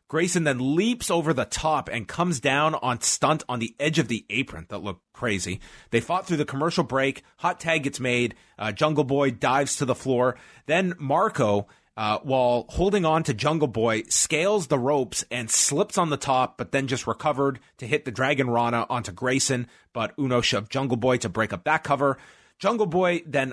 Grayson then leaps over the top and comes down on Stunt on the edge of the apron. That looked crazy. They fought through the commercial break. Hot tag gets made. Jungle Boy dives to the floor. Then Marco, while holding on to Jungle Boy, scales the ropes and slips on the top, but then just recovered to hit the Dragon Rana onto Grayson. But Uno shoved Jungle Boy to break up that cover. Jungle Boy then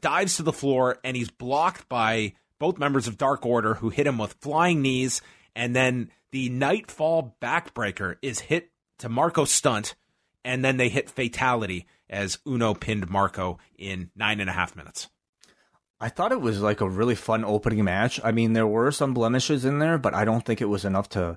dives to the floor, and he's blocked by both members of Dark Order, who hit him with flying knees. And then the Nightfall Backbreaker is hit to Marco Stunt, and then they hit Fatality as Uno pinned Marco in 9.5 minutes. I thought it was like a really fun opening match. I mean, there were some blemishes in there, but I don't think it was enough to,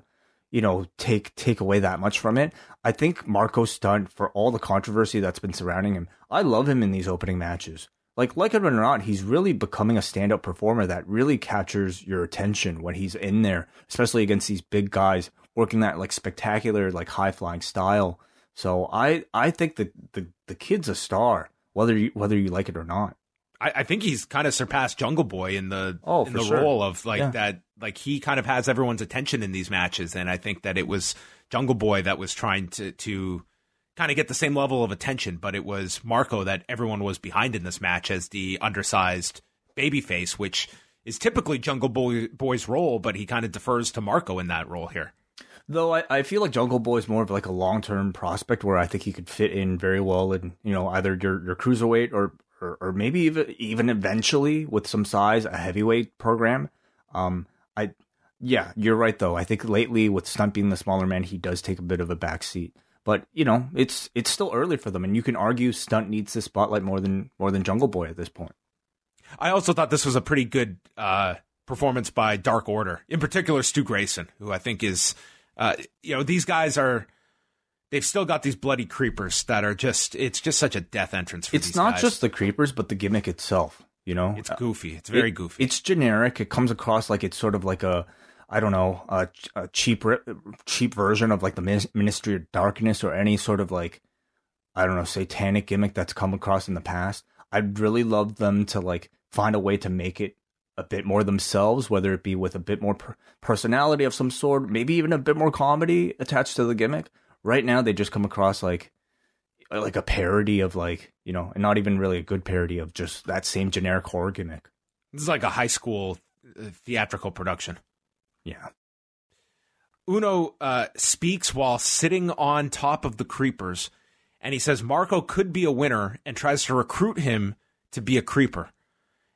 you know, take away that much from it. I think Marco Stunt, for all the controversy that's been surrounding him, I love him in these opening matches. Like it or not, he's really becoming a stand-up performer that really captures your attention when he's in there, especially against these big guys, working that, like, spectacular, like, high-flying style. So I think that the kid's a star, whether you like it or not. I think he's kind of surpassed Jungle Boy in the role of, like, that. Like, he kind of has everyone's attention in these matches, and I think that it was Jungle Boy that was trying to kind of get the same level of attention, but it was Marco that everyone was behind in this match as the undersized babyface, which is typically Jungle Boy's role, but he kind of defers to Marco in that role here. Though I feel like Jungle Boy is more of like a long-term prospect where I think he could fit in very well in, you know, either your cruiserweight or maybe even eventually with some size, a heavyweight program. Yeah, you're right though. I think lately with Stunt being the smaller man, he does take a bit of a backseat. But, you know, it's still early for them, and you can argue Stunt needs the spotlight more than Jungle Boy at this point. I also thought this was a pretty good performance by Dark Order, in particular Stu Grayson, who I think is, you know, these guys are, they've still got these bloody creepers that are just, it's just such a death entrance for these guys. It's not just the creepers, but the gimmick itself, you know? It's goofy. It's very goofy. It's generic. It comes across like it's sort of like a, I don't know, a cheap version of like the Ministry of Darkness or any sort of like, I don't know, satanic gimmick that's come across in the past. I'd really love them to like find a way to make it a bit more themselves, whether it be with a bit more personality of some sort, maybe even a bit more comedy attached to the gimmick. Right now, they just come across like a parody of like, you know, and not even really a good parody of just that same generic horror gimmick. This is like a high school theatrical production. Yeah. Uno speaks while sitting on top of the creepers, and he says Marco could be a winner and tries to recruit him to be a creeper.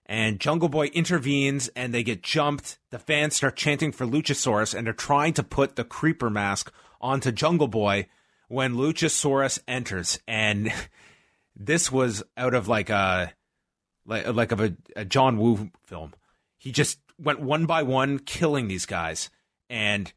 And Jungle Boy intervenes, and they get jumped. The fans start chanting for Luchasaurus, and they're trying to put the creeper mask onto Jungle Boy when Luchasaurus enters. And this was out of like a John Woo film. He just went one by one, killing these guys, and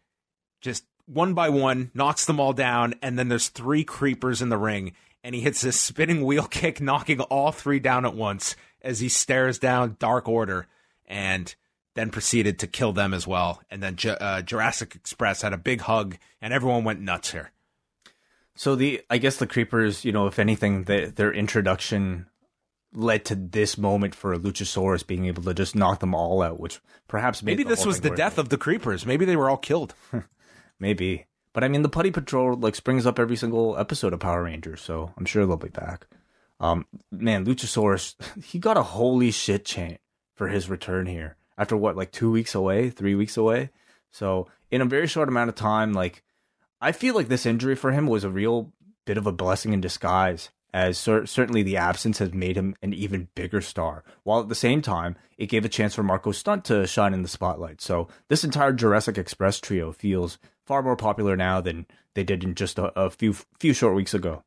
just one by one knocks them all down, and then there's three creepers in the ring, and he hits this spinning wheel kick, knocking all three down at once as he stares down Dark Order, and then proceeded to kill them as well. And then Jurassic Express had a big hug, and everyone went nuts here. So I guess the creepers, you know, if anything, their introduction led to this moment for Luchasaurus being able to just knock them all out, which perhaps maybe this was the death of the creepers. Maybe they were all killed. Maybe. But I mean, the Putty Patrol like springs up every single episode of Power Rangers, so I'm sure they'll be back. Man, Luchasaurus, he got a holy shit chant for his return here after what, like 3 weeks away. So in a very short amount of time, like I feel like this injury for him was a real bit of a blessing in disguise. as certainly the absence has made him an even bigger star, while at the same time, it gave a chance for Marco Stunt to shine in the spotlight. So this entire Jurassic Express trio feels far more popular now than they did in just a few short weeks ago.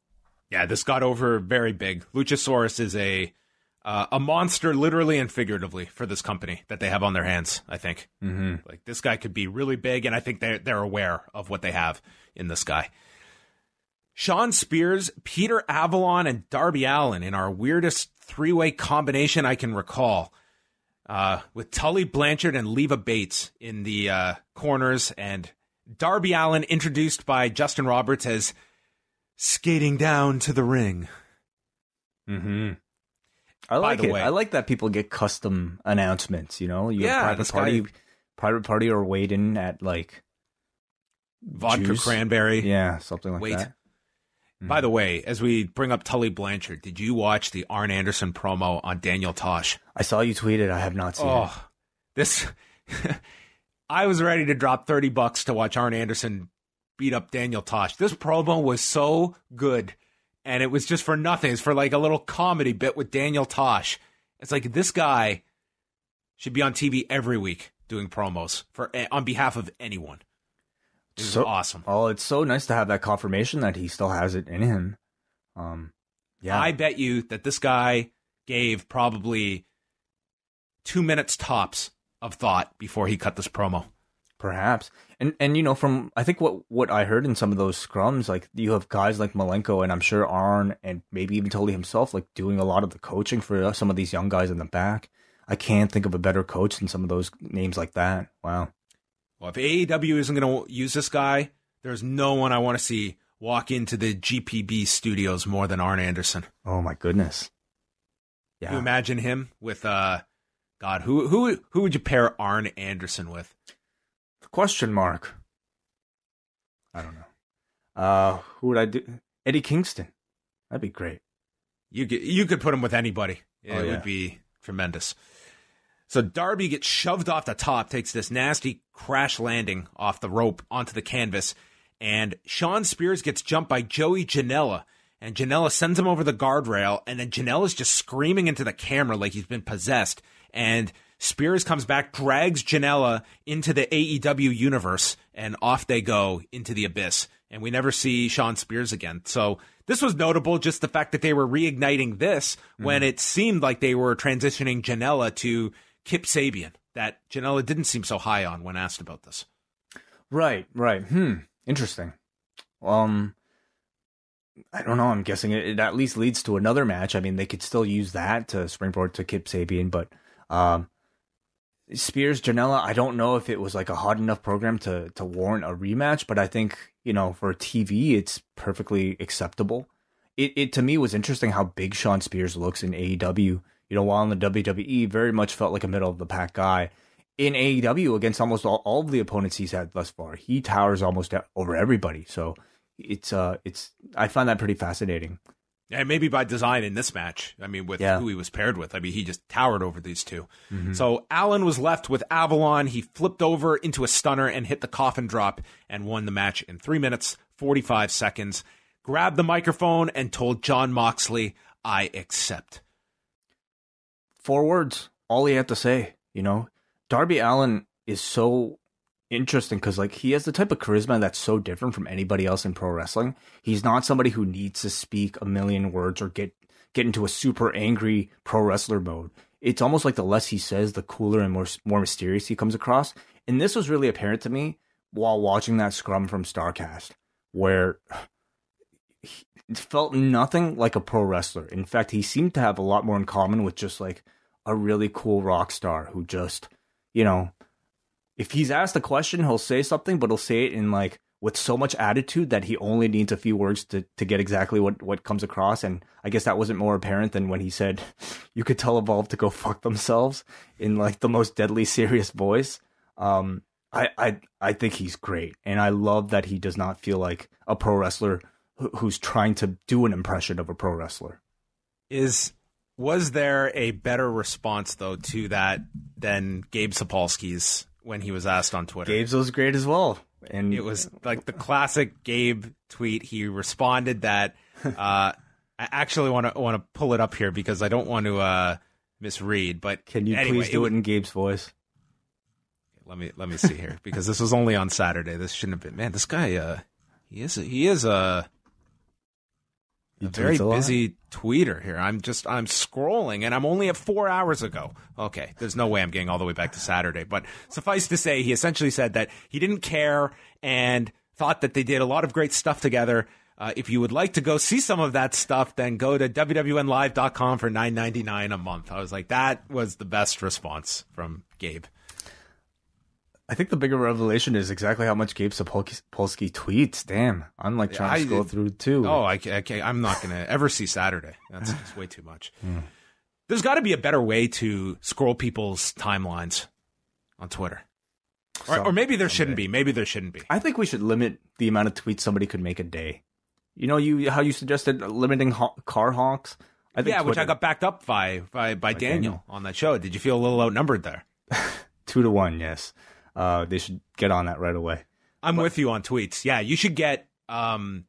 Yeah, this got over very big. Luchasaurus is a monster, literally and figuratively, for this company that they have on their hands, I think. Mm-hmm. Like, this guy could be really big, and I think they're aware of what they have in this guy. Shawn Spears, Peter Avalon, and Darby Allin in our weirdest three-way combination I can recall, with Tully Blanchard and Leva Bates in the corners, and Darby Allin introduced by Justin Roberts as skating down to the ring. Mm-hmm. I like it. I like that people get custom announcements, you know? You have private party or wait in at, like, vodka juice. Cranberry. Yeah, something like that. Mm-hmm. By the way, as we bring up Tully Blanchard, did you watch the Arn Anderson promo on Daniel Tosh? I saw you tweet it. I have not seen it. This... I was ready to drop $30 to watch Arn Anderson beat up Daniel Tosh. This promo was so good. And it was just for nothing. It's for like a little comedy bit with Daniel Tosh. It's like, this guy should be on TV every week doing promos on behalf of anyone. This is awesome. Oh, it's so nice to have that confirmation that he still has it in him. Yeah, I bet you that this guy gave probably 2 minutes tops of thought before he cut this promo. Perhaps. And you know, from I think what I heard in some of those scrums, like you have guys like Malenko and I'm sure Arn and maybe even Tully himself, like doing a lot of the coaching for some of these young guys in the back. I can't think of a better coach than some of those names like that. Wow. Well, if AEW isn't going to use this guy, there's no one I want to see walk into the GPB studios more than Arn Anderson. Oh, my goodness. Yeah. Can you imagine him with, God, who would you pair Arn Anderson with? Question mark. I don't know. Who would I do? Eddie Kingston. That'd be great. You could put him with anybody. It would be tremendous. So Darby gets shoved off the top, takes this nasty crash landing off the rope onto the canvas, and Shawn Spears gets jumped by Joey Janela, and Janela sends him over the guardrail, and then Janela's just screaming into the camera like he's been possessed, and Spears comes back, drags Janela into the AEW universe, and off they go into the abyss. And we never see Shawn Spears again. So this was notable, just the fact that they were reigniting this when it seemed like they were transitioning Janela to Kip Sabian, that Janela didn't seem so high on when asked about this. Right. Interesting. I don't know. I'm guessing it at least leads to another match. I mean, they could still use that to springboard to Kip Sabian, but... Spears, Janela, I don't know if it was like a hot enough program to warrant a rematch, but I think, you know, for TV, it's perfectly acceptable. It to me was interesting how big Shawn Spears looks in AEW. You know, while in the WWE, very much felt like a middle of the pack guy. In AEW, against almost all of the opponents he's had thus far, he towers almost over everybody. So it's I find that pretty fascinating. And maybe by design in this match, I mean, with who he was paired with. I mean, he just towered over these two. Mm-hmm. So Allin was left with Avalon. He flipped over into a stunner and hit the coffin drop and won the match in 3 minutes, 45 seconds. Grabbed the microphone and told Jon Moxley, I accept. 4 words, all he had to say, you know. Darby Allin is so... interesting because like he has the type of charisma that's so different from anybody else in pro wrestling. He's not somebody who needs to speak a million words or get into a super angry pro wrestler mode. It's almost like the less he says, the cooler and more mysterious he comes across. And this was really apparent to me while watching that scrum from StarCast, where he felt nothing like a pro wrestler. In fact, he seemed to have a lot more in common with just like a really cool rock star who just, you know, if he's asked a question, he'll say something, but he'll say it in like with so much attitude that he only needs a few words to get exactly what comes across. And I guess that wasn't more apparent than when he said, you could tell Evolve to go fuck themselves in like the most deadly serious voice. I think he's great. And I love that he does not feel like a pro wrestler who's trying to do an impression of a pro wrestler. Was there a better response, though, to that than Gabe Sapolsky's? When he was asked on Twitter, Gabe's was great as well, and it was like the classic Gabe tweet. He responded that I actually want to pull it up here because I don't want to misread. But can you please do it in Gabe's voice? Let me see here because this was only on Saturday. This shouldn't have been. Man, this guy he is a very busy tweeter here. I'm scrolling and I'm only at 4 hours ago. Okay, there's no way I'm getting all the way back to Saturday. But suffice to say, he essentially said that he didn't care and thought that they did a lot of great stuff together. If you would like to go see some of that stuff, then go to WWNlive.com for $9.99 a month. I was like, that was the best response from Gabe. I think the bigger revelation is exactly how much Gabe Sapolsky tweets. Damn, I'm like trying to scroll through too. Oh, I'm not going to ever see Saturday. That's way too much. Mm. There's got to be a better way to scroll people's timelines on Twitter. Or maybe there shouldn't be. Maybe there shouldn't be. I think we should limit the amount of tweets somebody could make a day. You know, how you suggested limiting car honks? I think Twitter, which I got backed up by Daniel on that show. Did you feel a little outnumbered there? 2-1, yes. They should get on that right away. I'm with you on tweets. Yeah, you should get five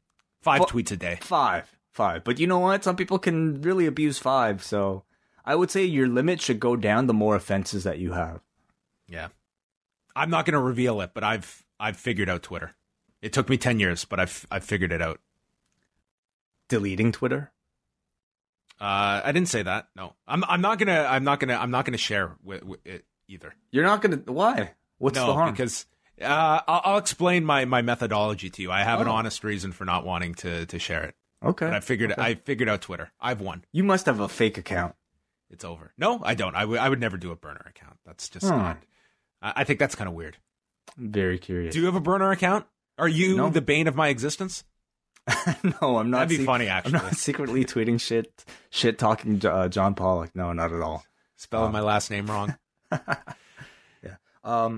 tweets a day. Five. But you know what? Some people can really abuse five. So I would say your limit should go down the more offenses that you have. Yeah. I'm not going to reveal it, but I've figured out Twitter. It took me 10 years, but I've figured it out. Deleting Twitter? I didn't say that. No, I'm not gonna share with it either. You're not gonna? Why? What's the harm? Because I'll explain my methodology to you. I have an honest reason for not wanting to share it. Okay. But I figured out Twitter. I've won. You must have a fake account. It's over. No, I don't. I would never do a burner account. That's just not. I think that's kind of weird. I'm very curious. Do you have a burner account? Are you the bane of my existence? No, I'm not. That'd be funny, actually. I'm not secretly tweeting shit talking John Pollock. No, not at all. Spelling my last name wrong. Yeah.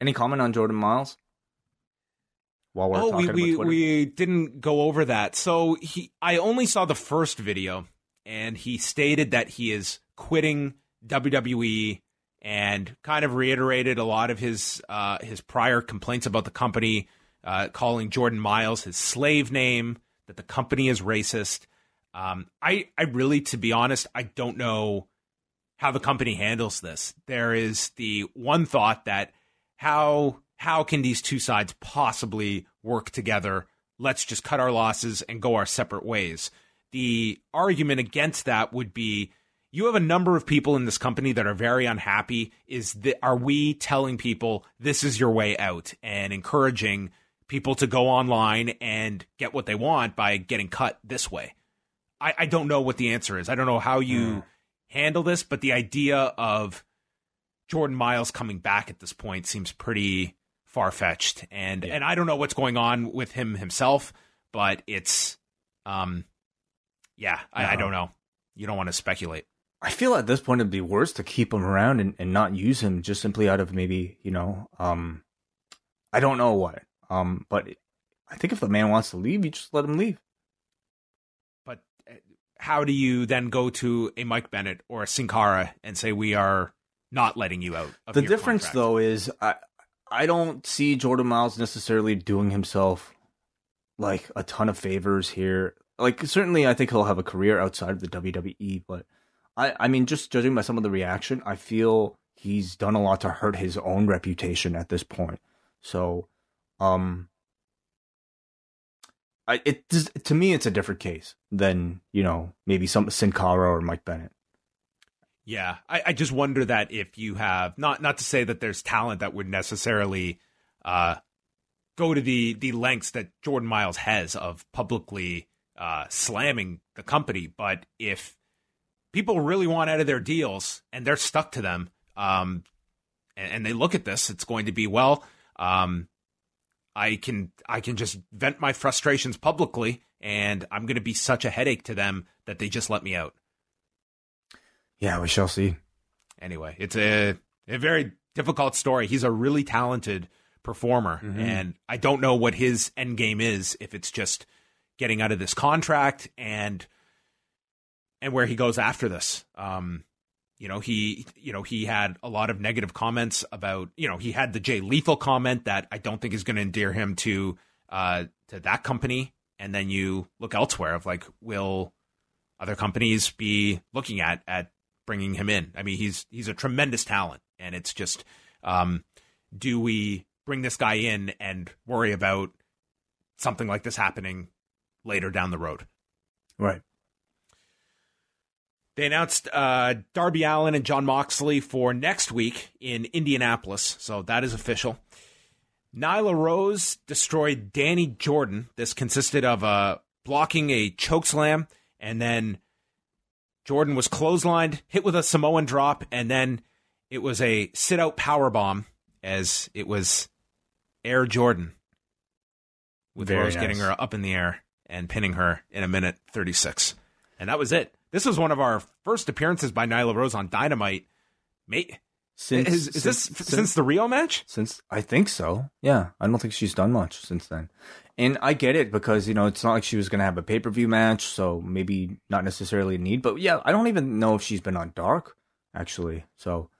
Any comment on Jordan Miles? While we're talking about Twitter? We didn't go over that. So I only saw the first video, and he stated that he is quitting WWE and kind of reiterated a lot of his prior complaints about the company. Calling Jordan Miles his slave name, that the company is racist. I really, to be honest, I don't know how the company handles this. There is the one thought that how can these two sides possibly work together? Let's just cut our losses and go our separate ways. The argument against that would be, you have a number of people in this company that are very unhappy. Are we telling people this is your way out and encouraging people to go online and get what they want by getting cut this way? I don't know what the answer is. I don't know how you handle this, but the idea of Jordan Miles coming back at this point seems pretty far-fetched. And I don't know what's going on with him himself, but it's, I don't know. You don't want to speculate. I feel at this point it'd be worse to keep him around and not use him just simply out of maybe, I don't know what. But I think if the man wants to leave, you just let him leave. But how do you then go to a Mike Bennett or a Sin Cara and say, we are not letting you out of your difference, contract? Though, is I don't see Jordan Miles necessarily doing himself like a ton of favors here. Like, certainly I think he'll have a career outside of the WWE, but I mean, just judging by some of the reaction, I feel he's done a lot to hurt his own reputation at this point. So, to me, it's a different case than, maybe some Sin Cara or Mike Bennett. Yeah. I just wonder that if you have not to say that there's talent that would necessarily, go to the lengths that Jordan Miles has of publicly, slamming the company. But if people really want out of their deals and they're stuck to them, and they look at this, it's going to be, I can just vent my frustrations publicly, and I'm going to be such a headache to them that they just let me out. Yeah, we shall see. Anyway, it's a very difficult story. He's a really talented performer, and I don't know what his end game is, if it's just getting out of this contract and where he goes after this. He had a lot of negative comments about, he had the Jay Lethal comment that I don't think is going to endear him to that company. And then you look elsewhere of like, will other companies be looking at bringing him in? I mean, he's a tremendous talent, and it's just, do we bring this guy in and worry about something like this happening later down the road? Right. They announced Darby Allin and Jon Moxley for next week in Indianapolis, so that is official. Nyla Rose destroyed Danny Jordan. This consisted of blocking a chokeslam, and then Jordan was clotheslined, hit with a Samoan drop, and then it was a sit-out powerbomb, as it was Air Jordan, with Very Rose nice. Getting her up in the air and pinning her in a minute 36. And that was it. This was one of our first appearances by Nyla Rose on Dynamite. Since the Rio match? I think so. Yeah. I don't think she's done much since then. And I get it, because, you know, it's not like she was going to have a pay-per-view match, so maybe not necessarily a need. But yeah, I don't even know if she's been on Dark, actually. So,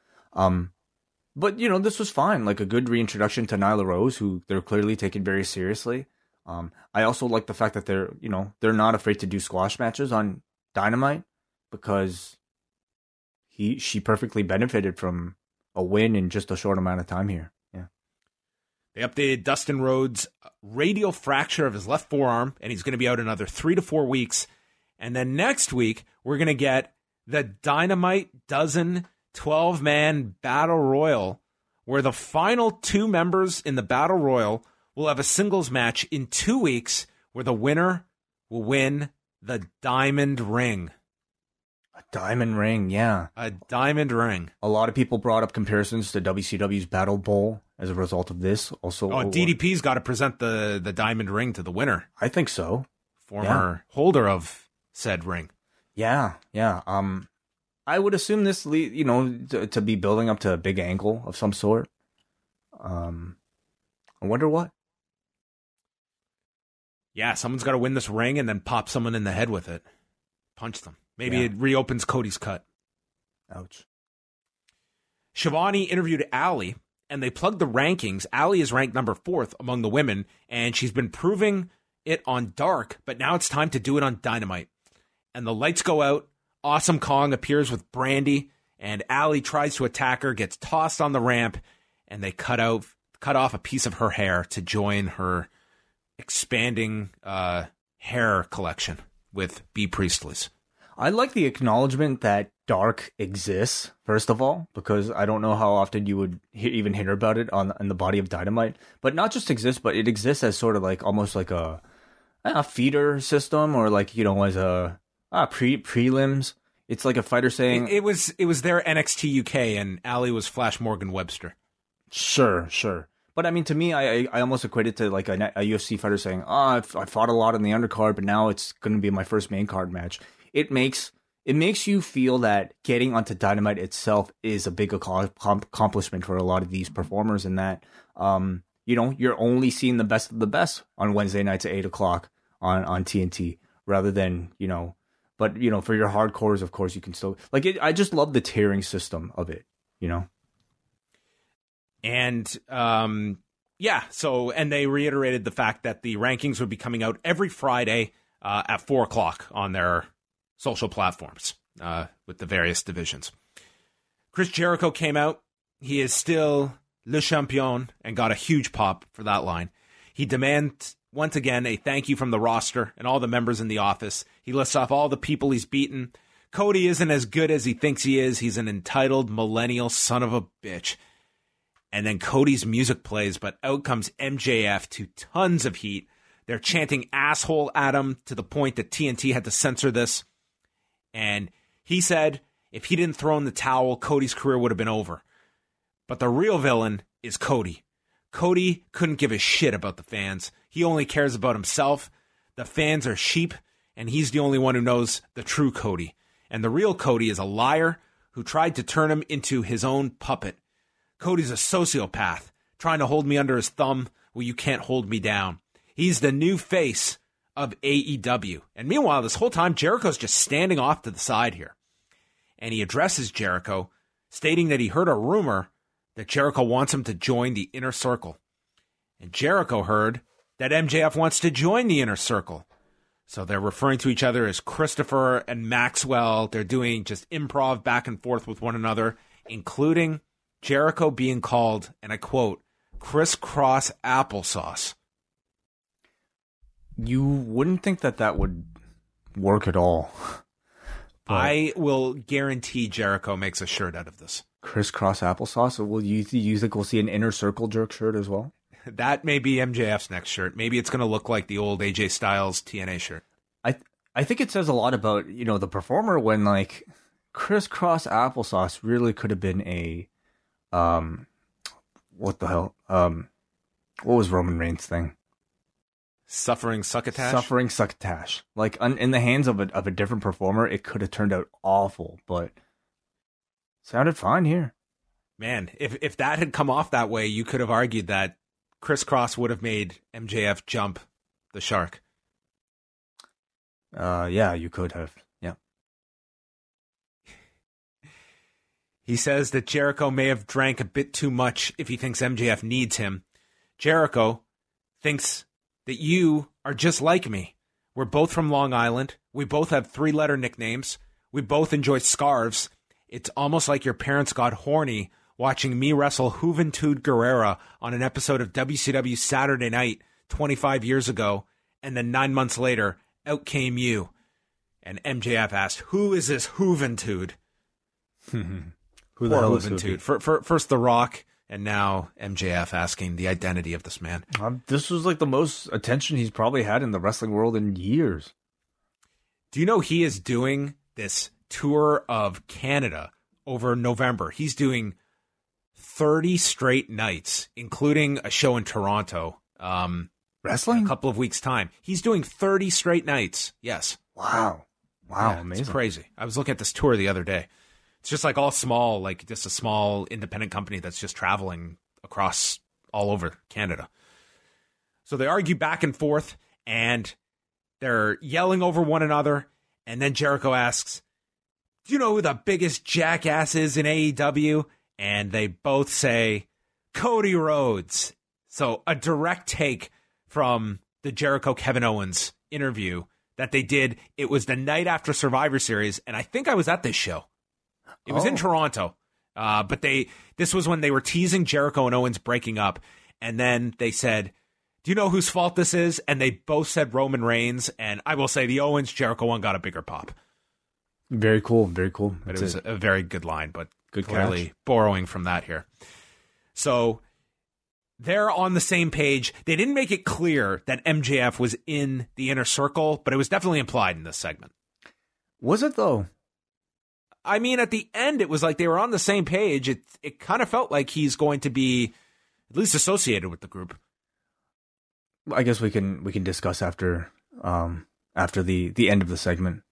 but, you know, this was fine. Like, a good reintroduction to Nyla Rose, who they're clearly taking very seriously. I also like the fact that they're not afraid to do squash matches on Dynamite, because she perfectly benefited from a win in just a short amount of time here. Yeah. They updated Dustin Rhodes' radial fracture of his left forearm, and he's going to be out another 3 to 4 weeks. And then next week, we're going to get the Dynamite Dozen 12-man Battle Royal, where the final two members in the Battle Royal will have a singles match in 2 weeks, where the winner will win the diamond ring. A diamond ring, yeah. A diamond ring. A lot of people brought up comparisons to WCW's Battle Bowl as a result of this. Also, DDP's got to present the diamond ring to the winner. I think so. Former holder of said ring. Yeah, yeah. I would assume this, to be building up to a big angle of some sort. I wonder what. Yeah, someone's got to win this ring and then pop someone in the head with it. Punch them. Maybe it reopens Cody's cut. Ouch. Shivani interviewed Allie, and they plugged the rankings. Allie is ranked number 4th among the women, and she's been proving it on Dark, but now it's time to do it on Dynamite. And the lights go out. Awesome Kong appears with Brandy, and Allie tries to attack her, gets tossed on the ramp, and they cut off a piece of her hair to join her expanding hair collection with B. Priestley's. I like the acknowledgement that Dark exists, first of all, because I don't know how often you would even hear about it in the body of Dynamite. But not just exists, but it exists as sort of like almost like a feeder system, or like, as a prelims. It's like a fighter saying... It was their NXT UK, and Allie was Flash Morgan Webster. Sure. But I mean, to me, I almost equate it to like a UFC fighter saying, I fought a lot in the undercard, but now it's going to be my first main card match. It makes you feel that getting onto Dynamite itself is a big accomplishment for a lot of these performers, and that you're only seeing the best of the best on Wednesday nights at 8:00 on TNT, rather than But for your hardcores, of course, you can still like it. I just love the tiering system of it, And so and they reiterated the fact that the rankings would be coming out every Friday at 4:00 on their social platforms with the various divisions. Chris Jericho came out. He is still le champion and got a huge pop for that line. He demands, once again, a thank you from the roster and all the members in the office. He lists off all the people he's beaten. Cody isn't as good as he thinks he is. He's an entitled millennial son of a bitch. And then Cody's music plays, but out comes MJF to tons of heat. They're chanting asshole at him to the point that TNT had to censor this. And he said if he didn't throw in the towel, Cody's career would have been over. But the real villain is Cody. Cody couldn't give a shit about the fans. He only cares about himself. The fans are sheep, and he's the only one who knows the true Cody. And the real Cody is a liar who tried to turn him into his own puppet. Cody's a sociopath, trying to hold me under his thumb. Well, you can't hold me down. He's the new face of AEW. And meanwhile, this whole time, Jericho's just standing off to the side here. And he addresses Jericho, stating that he heard a rumor that Jericho wants him to join the Inner Circle. And Jericho heard that MJF wants to join the Inner Circle. So they're referring to each other as Christopher and Maxwell. They're doing just improv back and forth with one another, including Jericho being called, and I quote, crisscross applesauce. You wouldn't think that that would work at all. But I will guarantee Jericho makes a shirt out of this. Crisscross applesauce? So will you think we'll see an Inner Circle jerk shirt as well? That may be MJF's next shirt. Maybe it's going to look like the old AJ Styles TNA shirt. I think it says a lot about, you know, the performer when, like, crisscross applesauce really could have been a, what the hell? What was Roman Reigns' thing? Suffering Succotash? Suffering Succotash. Like, in the hands of a different performer, it could have turned out awful, but sounded fine here. Man, if that had come off that way, you could have argued that crisscross would have made MJF jump the shark. Yeah, you could have. Yeah. He says that Jericho may have drank a bit too much if he thinks MJF needs him. Jericho thinks that you are just like me. We're both from Long Island. We both have three-letter nicknames. We both enjoy scarves. It's almost like your parents got horny watching me wrestle Juventud Guerrera on an episode of WCW Saturday Night 25 years ago, and then 9 months later, out came you. And MJF asked, who is this Juventud? Who the hell is Juventud? First The Rock, and now MJF asking the identity of this man. This was like the most attention he's probably had in the wrestling world in years. Do you know he is doing this tour of Canada over November? He's doing 30 straight nights, including a show in Toronto. Wrestling? In a couple of weeks' time. He's doing 30 straight nights. Yes. Wow. Yeah, amazing. It's crazy. I was looking at this tour the other day. It's just like all small, like just a small independent company that's just traveling across all over Canada. So they argue back and forth, and they're yelling over one another. And then Jericho asks, do you know who the biggest jackass is in AEW? And they both say, Cody Rhodes. So a direct take from the Jericho Kevin Owens interview that they did. It was the night after Survivor Series, and I think I was at this show. It was in Toronto, but this was when they were teasing Jericho and Owens breaking up, and then they said, do you know whose fault this is? And they both said Roman Reigns, and I will say the Owens-Jericho one got a bigger pop. Very cool, very cool. It was a very good line, but good clearly catch. Borrowing from that here. So they're on the same page. They didn't make it clear that MJF was in the Inner Circle, but it was definitely implied in this segment. Was it, though? I mean, at the end, it was like they were on the same page. It kind of felt like he's going to be at least associated with the group. I guess we can discuss after the end of the segment.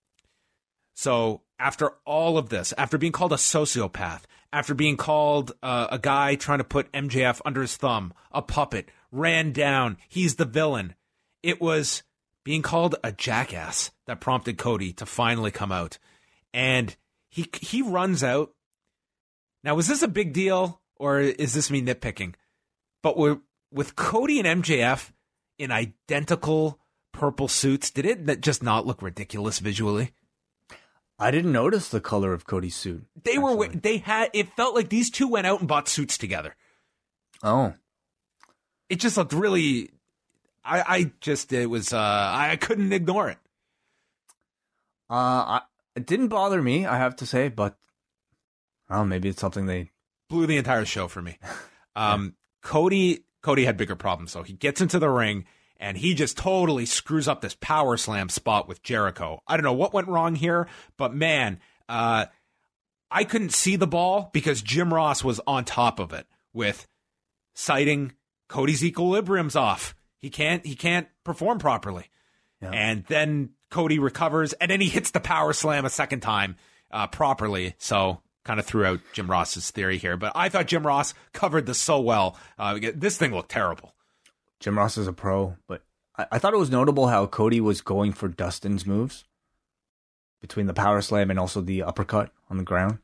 So after all of this, after being called a sociopath, after being called a guy trying to put MJF under his thumb, a puppet, ran down, he's the villain, it was being called a jackass that prompted Cody to finally come out. And he runs out. Now, is this a big deal, or is this me nitpicking? But we're with Cody and MJF in identical purple suits. Did it just not look ridiculous visually? I didn't notice the color of Cody's suit. It felt like these two went out and bought suits together. Oh. It just looked really, I couldn't ignore it. It didn't bother me, I have to say, but maybe it's something they blew the entire show for me. Yeah. Cody had bigger problems, so he gets into the ring and he just totally screws up this power slam spot with Jericho. I don't know what went wrong here, but man, I couldn't see the ball because Jim Ross was on top of it with citing Cody's equilibrium's off. He can't perform properly. Yeah. And then Cody recovers, and then he hits the power slam a second time properly. So kind of threw out Jim Ross's theory here. But I thought Jim Ross covered this so well. This thing looked terrible. Jim Ross is a pro, but I thought it was notable how Cody was going for Dustin's moves between the power slam and also the uppercut on the ground.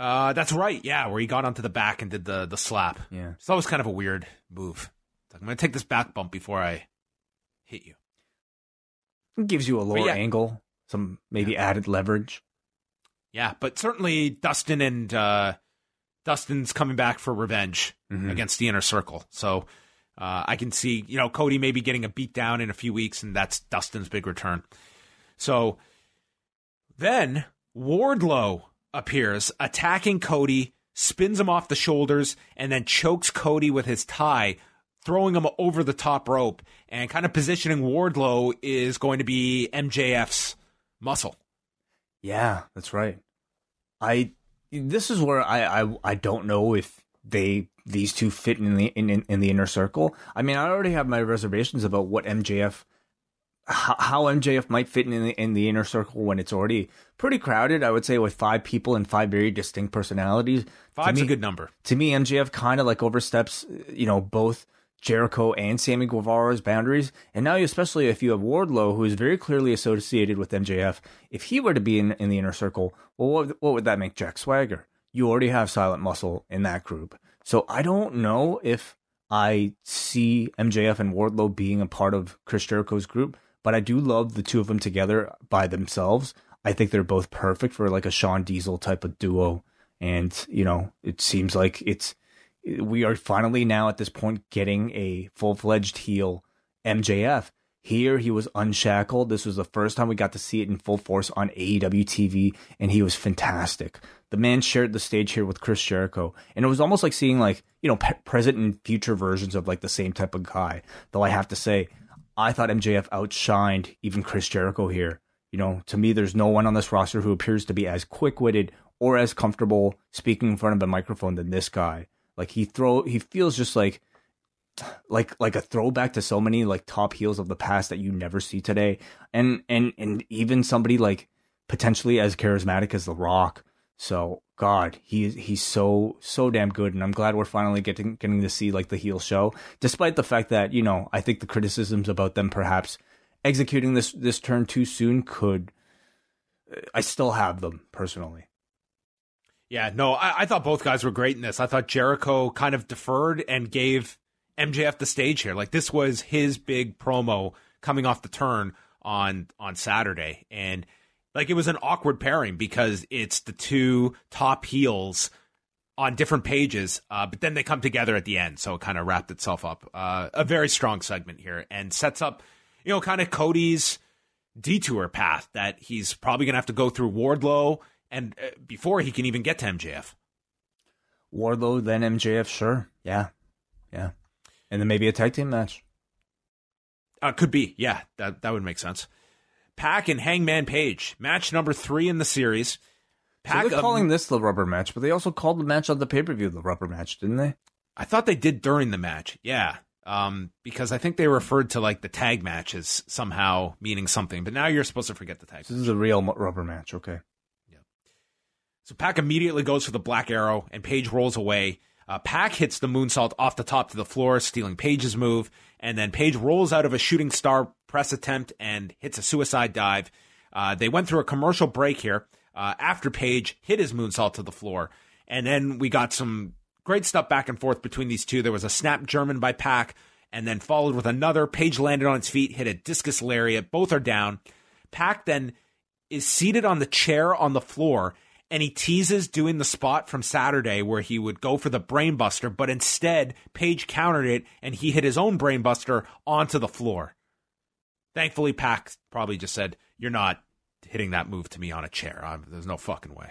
That's right, yeah, where he got onto the back and did the slap. Yeah, so that was kind of a weird move. It's like, I'm going to take this back bump before I hit you. It gives you a lower angle, some maybe added leverage. Yeah, but certainly Dustin's coming back for revenge against the Inner Circle. So I can see, you know, Cody maybe getting a beat down in a few weeks, and that's Dustin's big return. So then Wardlow appears, attacking Cody, spins him off the shoulders, and then chokes Cody with his tie, throwing him over the top rope, and kind of positioning Wardlow is going to be MJF's muscle. Yeah, that's right. This is where I don't know if these two fit in the Inner Circle. I mean, I already have my reservations about what MJF, how MJF might fit in the Inner Circle when it's already pretty crowded. I would say with 5 people and 5 very distinct personalities. 5's a good number. To me, MJF kind of like oversteps, you know, both Jericho and Sammy Guevara's boundaries. And now, especially if you have Wardlow, who is very clearly associated with MJF, if he were to be in the Inner Circle, well, what would that make Jack Swagger? You already have Silent Muscle in that group. So I don't know if I see MJF and Wardlow being a part of Chris Jericho's group, but I do love the two of them together by themselves. I think they're both perfect for like a Sean Diesel type of duo. And, you know, it seems like we are finally now at this point getting a full-fledged heel MJF. Here he was unshackled. This was the first time we got to see it in full force on AEW TV, and he was fantastic. The man shared the stage here with Chris Jericho, and it was almost like seeing, like, you know, present and future versions of like the same type of guy. Though I have to say, I thought MJF outshined even Chris Jericho here. You know, to me, there's no one on this roster who appears to be as quick-witted or as comfortable speaking in front of a microphone than this guy. Like he feels just like a throwback to so many like top heels of the past that you never see today, and even somebody like potentially as charismatic as The Rock. So God, he's so damn good, and I'm glad we're finally getting to see like the heel show, despite the fact that, you know, I think the criticisms about them perhaps executing this turn too soon I still have them personally. Yeah, no, I thought both guys were great in this. I thought Jericho kind of deferred and gave MJF the stage here. Like, this was his big promo coming off the turn on Saturday. And, like, it was an awkward pairing because it's the two top heels on different pages, but then they come together at the end, so it kind of wrapped itself up. A very strong segment here, and sets up, you know, kind of Cody's detour path that he's probably going to have to go through Wardlow, and before he can even get to MJF. Wardlow, then MJF, sure. Yeah. And then maybe a tag team match. Could be, yeah. That would make sense. Pac and Hangman Page. Match number 3 in the series. Pac, so they're calling this the rubber match, but they also called the match on the pay-per-view the rubber match, didn't they? I thought they did during the match, yeah. Because I think they referred to like the tag match as somehow meaning something. But now you're supposed to forget the tag match. This is a real rubber match, okay. So Pac immediately goes for the Black Arrow, and Page rolls away. Pac hits the moonsault off the top to the floor, stealing Page's move, and then Page rolls out of a shooting star press attempt and hits a suicide dive. They went through a commercial break here after Page hit his moonsault to the floor, and then we got some great stuff back and forth between these two. There was a snap German by Pac, and then followed with another. Page landed on his feet, hit a discus lariat. Both are down. Pac then is seated on the chair on the floor, and he teases doing the spot from Saturday where he would go for the brainbuster, but instead Page countered it and he hit his own brainbuster onto the floor. Thankfully, Pac probably just said, "You're not hitting that move to me on a chair. There's no fucking way."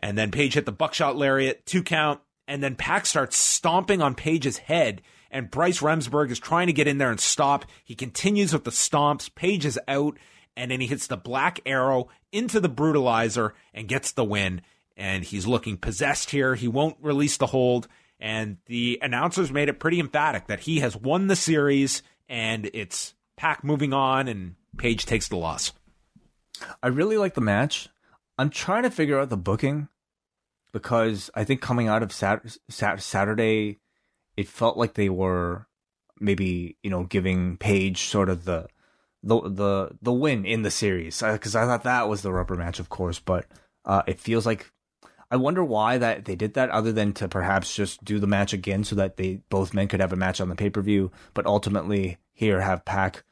And then Page hit the buckshot lariat, 2 count, and then Pac starts stomping on Page's head, and Bryce Remsburg is trying to get in there and stop. He continues with the stomps. Page is out. And then he hits the Black Arrow into the Brutalizer and gets the win. And he's looking possessed here. He won't release the hold. And the announcers made it pretty emphatic that he has won the series. And it's Pac moving on, and Page takes the loss. I really like the match. I'm trying to figure out the booking, because I think coming out of Saturday, it felt like they were maybe, you know, giving Page sort of the win in the series, because I thought that was the rubber match, of course, but it feels like, I wonder why that they did that, other than to perhaps just do the match again so that both men could have a match on the pay-per-view, but ultimately here have Pac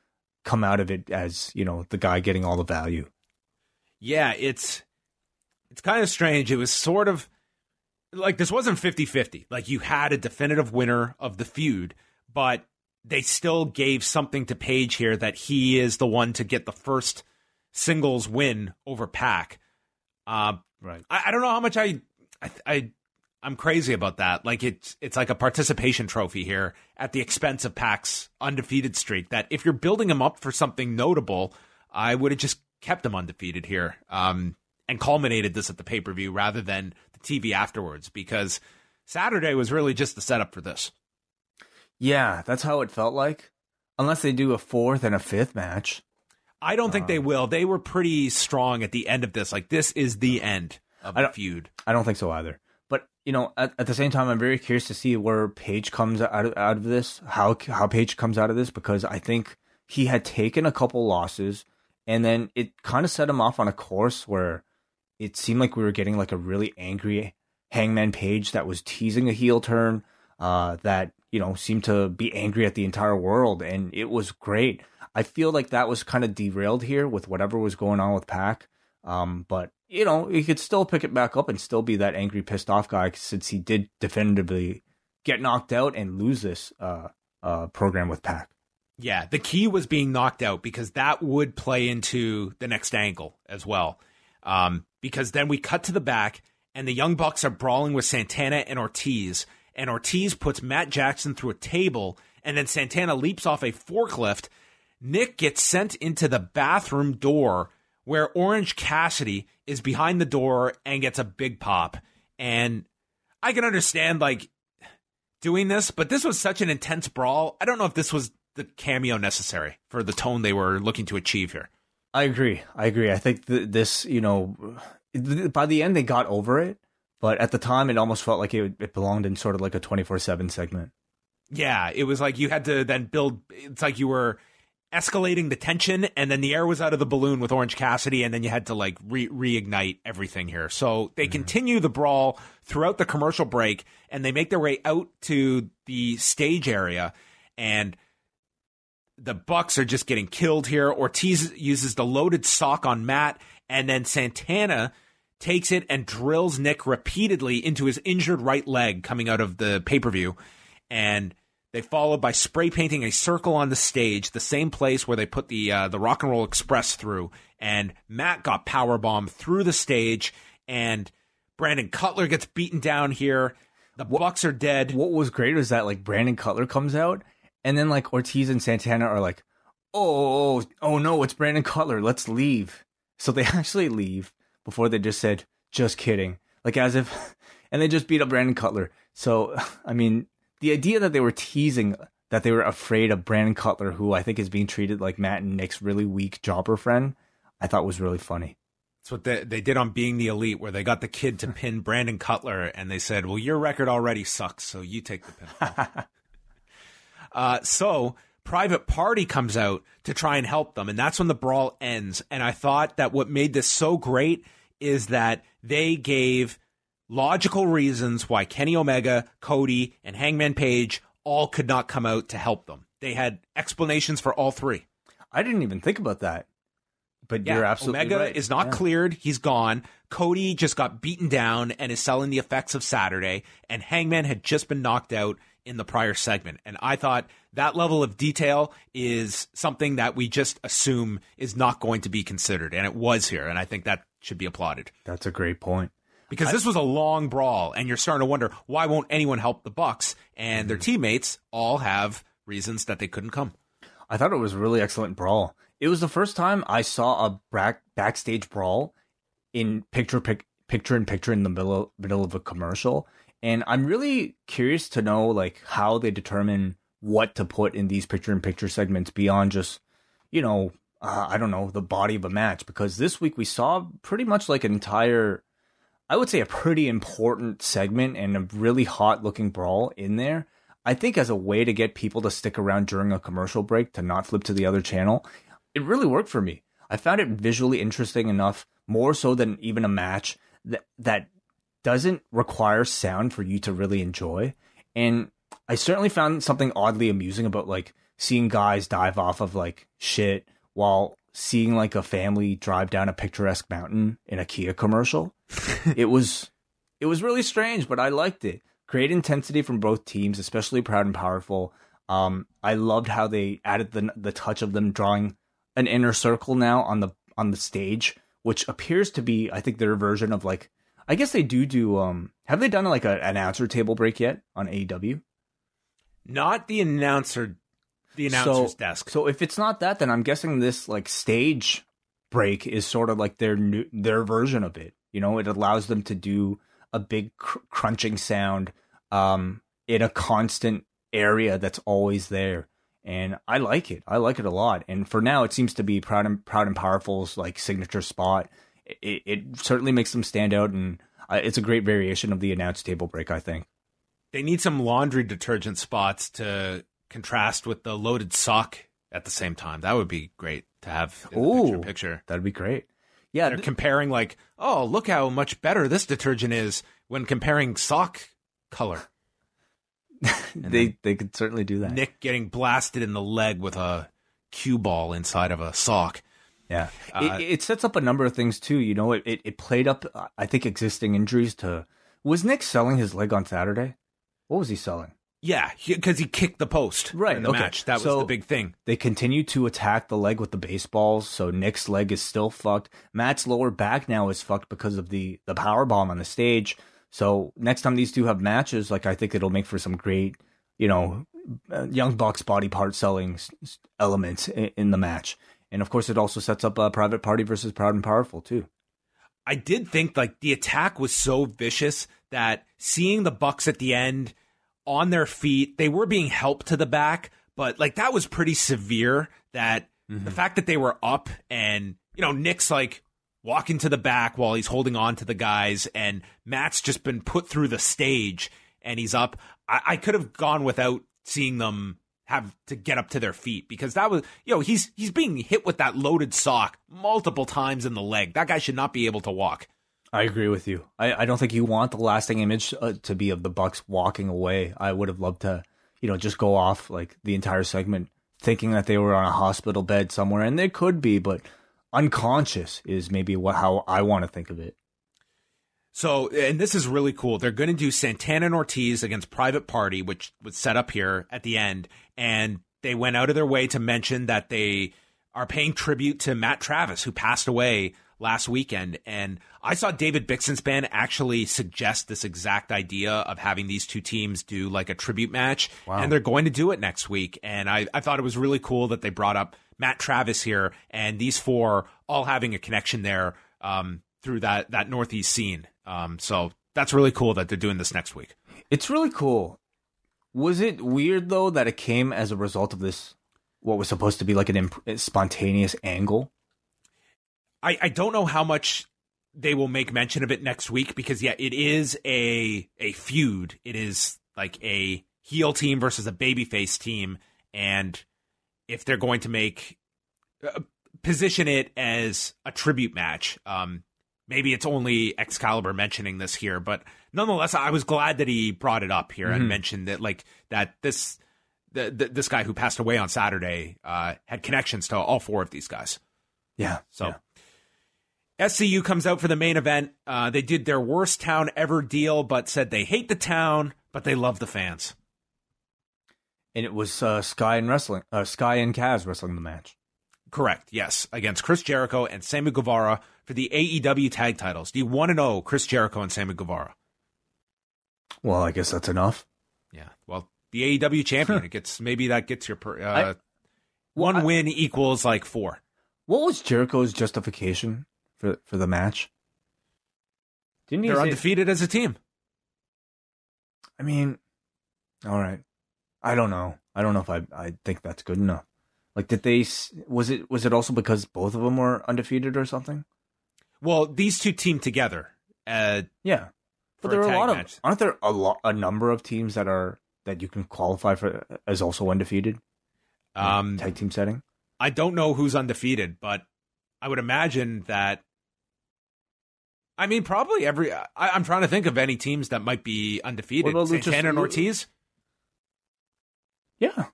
come out of it as, you know, the guy getting all the value. Yeah, it's kind of strange. It was sort of like this wasn't 50-50. Like you had a definitive winner of the feud, but they still gave something to Page here that he is the one to get the first singles win over Pac. Right. I don't know how much I'm crazy about that. Like it's like a participation trophy here at the expense of Pac's undefeated streak. That if you're building him up for something notable, I would have just kept him undefeated here and culminated this at the pay-per-view rather than the TV afterwards, because Saturday was really just the setup for this. Yeah, that's how it felt like. Unless they do a fourth and a fifth match. I don't think they will. They were pretty strong at the end of this. Like, this is the end of the feud. I don't think so either. But, you know, at the same time, I'm very curious to see where Paige comes out of this, how Paige comes out of this, because I think he had taken a couple losses, and then it kind of set him off on a course where it seemed like we were getting, like, a really angry Hangman Page that was teasing a heel turn that, you know, seemed to be angry at the entire world, and it was great. I feel like that was kind of derailed here with whatever was going on with Pac. But, you know, he could still pick it back up and still be that angry, pissed-off guy since he did definitively get knocked out and lose this program with Pac. Yeah, the key was being knocked out, because that would play into the next angle as well. Because then we cut to the back, and the Young Bucks are brawling with Santana and Ortiz. And Ortiz puts Matt Jackson through a table, and then Santana leaps off a forklift. Nick gets sent into the bathroom door, where Orange Cassidy is behind the door and gets a big pop. And I can understand, like, doing this, but this was such an intense brawl. I don't know if this was the cameo necessary for the tone they were looking to achieve here. I agree. I think this, you know, by the end they got over it, but at the time it almost felt like it belonged in sort of like a 24/7 segment. Yeah, it was like you had to then build. It's like you were escalating the tension, and then the air was out of the balloon with Orange Cassidy, and then you had to like reignite everything here. So they continue the brawl throughout the commercial break, and they make their way out to the stage area, and the Bucks are just getting killed here. Ortiz uses the loaded sock on Matt, and then Santana takes it and drills Nick repeatedly into his injured right leg coming out of the pay-per-view, and they followed by spray painting a circle on the stage, the same place where they put the Rock and Roll Express through. And Matt got powerbombed through the stage, and Brandon Cutler gets beaten down here. The Bucks are dead. What was great was that like Brandon Cutler comes out, and then like Ortiz and Santana are like, oh no, it's Brandon Cutler. Let's leave. So they actually leave before they just said, just kidding. Like as if, and they just beat up Brandon Cutler. So, I mean, the idea that they were teasing that they were afraid of Brandon Cutler, who I think is being treated like Matt and Nick's really weak jobber friend, I thought was really funny. That's what they did on Being the Elite, where they got the kid to pin Brandon Cutler, and they said, well, your record already sucks, so you take the pin. So Private Party comes out to try and help them, and that's when the brawl ends. And I thought that what made this so great is that they gave logical reasons why Kenny Omega, Cody, and Hangman Page all could not come out to help them. They had explanations for all three. I didn't even think about that, but yeah, you're absolutely Omega right. is not cleared. He's gone. Cody just got beaten down and is selling the effects of Saturday, and Hangman had just been knocked out in the prior segment. And I thought that level of detail is something that we just assume is not going to be considered, and it was here, and I think that should be applauded. That's a great point. Because this was a long brawl, and you're starting to wonder, why won't anyone help the Bucks? And their teammates all have reasons that they couldn't come. I thought it was a really excellent brawl. It was the first time I saw a backstage brawl in picture-in-picture in the middle of a commercial. And I'm really curious to know like how they determine what to put in these picture-in-picture segments beyond just, you know, I don't know, the body of a match. Because this week we saw pretty much like an entire, I would say, a pretty important segment and a really hot-looking brawl in there. I think as a way to get people to stick around during a commercial break to not flip to the other channel, it really worked for me. I found it visually interesting enough, more so than even a match, that doesn't require sound for you to really enjoy. And I certainly found something oddly amusing about like seeing guys dive off of like shit while seeing like a family drive down a picturesque mountain in a Kia commercial. It was really strange, but I liked it. Great intensity from both teams, especially Proud and Powerful. I loved how they added the touch of them drawing an inner circle now on the stage, which appears to be, I think, their version of like, I guess they do have they done like an announcer table break yet on AEW? Not the announcer's desk. So if it's not that, then I'm guessing this like stage break is sort of like their version of it. You know, it allows them to do a big crunching sound in a constant area that's always there. And I like it. I like it a lot. And for now, it seems to be Proud and Powerful's like signature spot. It certainly makes them stand out, and it's a great variation of the announce table break, I think. They need some laundry detergent spots to contrast with the loaded sock at the same time. That would be great to have in the picture. That'd be great. Yeah, they're comparing like, oh, look how much better this detergent is when comparing sock color. they could certainly do that. Nick getting blasted in the leg with a cue ball inside of a sock. Yeah, it sets up a number of things too. You know, it played up, I think, existing injuries to... Was Nick selling his leg on Saturday? What was he selling? Yeah, because he kicked the post in the match. That was the big thing. They continue to attack the leg with the baseballs, so Nick's leg is still fucked. Matt's lower back now is fucked because of the powerbomb on the stage. So next time these two have matches, like I think it'll make for some great, you know, Young Bucks body part selling elements in the match. And of course, it also sets up a Private Party versus Proud and Powerful too. I did think like the attack was so vicious that seeing the Bucks at the end on their feet, they were being helped to the back, but like that was pretty severe. That the fact that they were up and, you know, Nick's like walking to the back while he's holding on to the guys, and Matt's just been put through the stage and he's up. I could have gone without seeing them have to get up to their feet, because that was, you know, he's being hit with that loaded sock multiple times in the leg. That guy should not be able to walk. I agree with you. I don't think you want the lasting image to be of the Bucks walking away. I would have loved to, you know, just go off like the entire segment thinking that they were on a hospital bed somewhere, and they could be, but unconscious is maybe how I want to think of it. So, and this is really cool. They're going to do Santana and Ortiz against Private Party, which was set up here at the end, and they went out of their way to mention that they are paying tribute to Matt Travis, who passed away last weekend. And I saw David Bixen's band actually suggest this exact idea of having these two teams do like a tribute match. Wow. And they're going to do it next week. And I thought it was really cool that they brought up Matt Travis here, and these four all having a connection there through that Northeast scene. So that's really cool that they're doing this next week. It's really cool. Was it weird though that it came as a result of this, what was supposed to be like an spontaneous angle? I don't know how much they will make mention of it next week, because, yeah, it is a feud. It is like a heel team versus a babyface team. And if they're going to position it as a tribute match, maybe it's only Excalibur mentioning this here. But nonetheless, I was glad that he brought it up here and mentioned that, like, that this guy who passed away on Saturday had connections to all four of these guys. Yeah. So. Yeah. SCU comes out for the main event. They did their worst town ever deal, but said they hate the town, but they love the fans. And it was Sky and Kaz wrestling the match. Correct, yes, against Chris Jericho and Sammy Guevara for the AEW tag titles. Do you want to know Chris Jericho and Sammy Guevara? Well, I guess that's enough. Yeah, well, the AEW champion, that gets your... win equals like four. What was Jericho's justification for the match? Didn't he? They're undefeated as a team. I mean, all right. I don't know. I don't know if I think that's good enough. Like, did they? Was it also because both of them were undefeated or something? Well, these two team together. Yeah, but there are a number of teams that you can qualify for as also undefeated. Tag team setting. I don't know who's undefeated, but I would imagine that. I mean, probably every... I'm trying to think of any teams that might be undefeated. Santana and Ortiz? Yeah.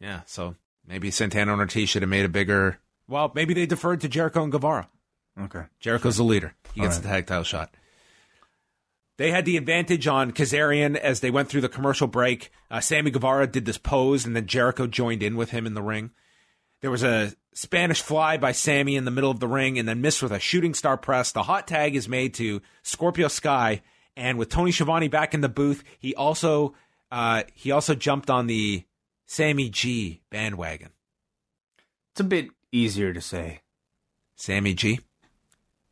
Yeah, so maybe Santana and Ortiz should have made a bigger... Well, maybe they deferred to Jericho and Guevara. Okay. Jericho's the leader. He gets the tag title shot. They had the advantage on Kazarian as they went through the commercial break. Sammy Guevara did this pose, and then Jericho joined in with him in the ring. There was a Spanish fly by Sammy in the middle of the ring, and then missed with a shooting star press. The hot tag is made to Scorpio Sky, and with Tony Schiavone back in the booth, he also jumped on the Sammy G bandwagon. It's a bit easier to say. Sammy G.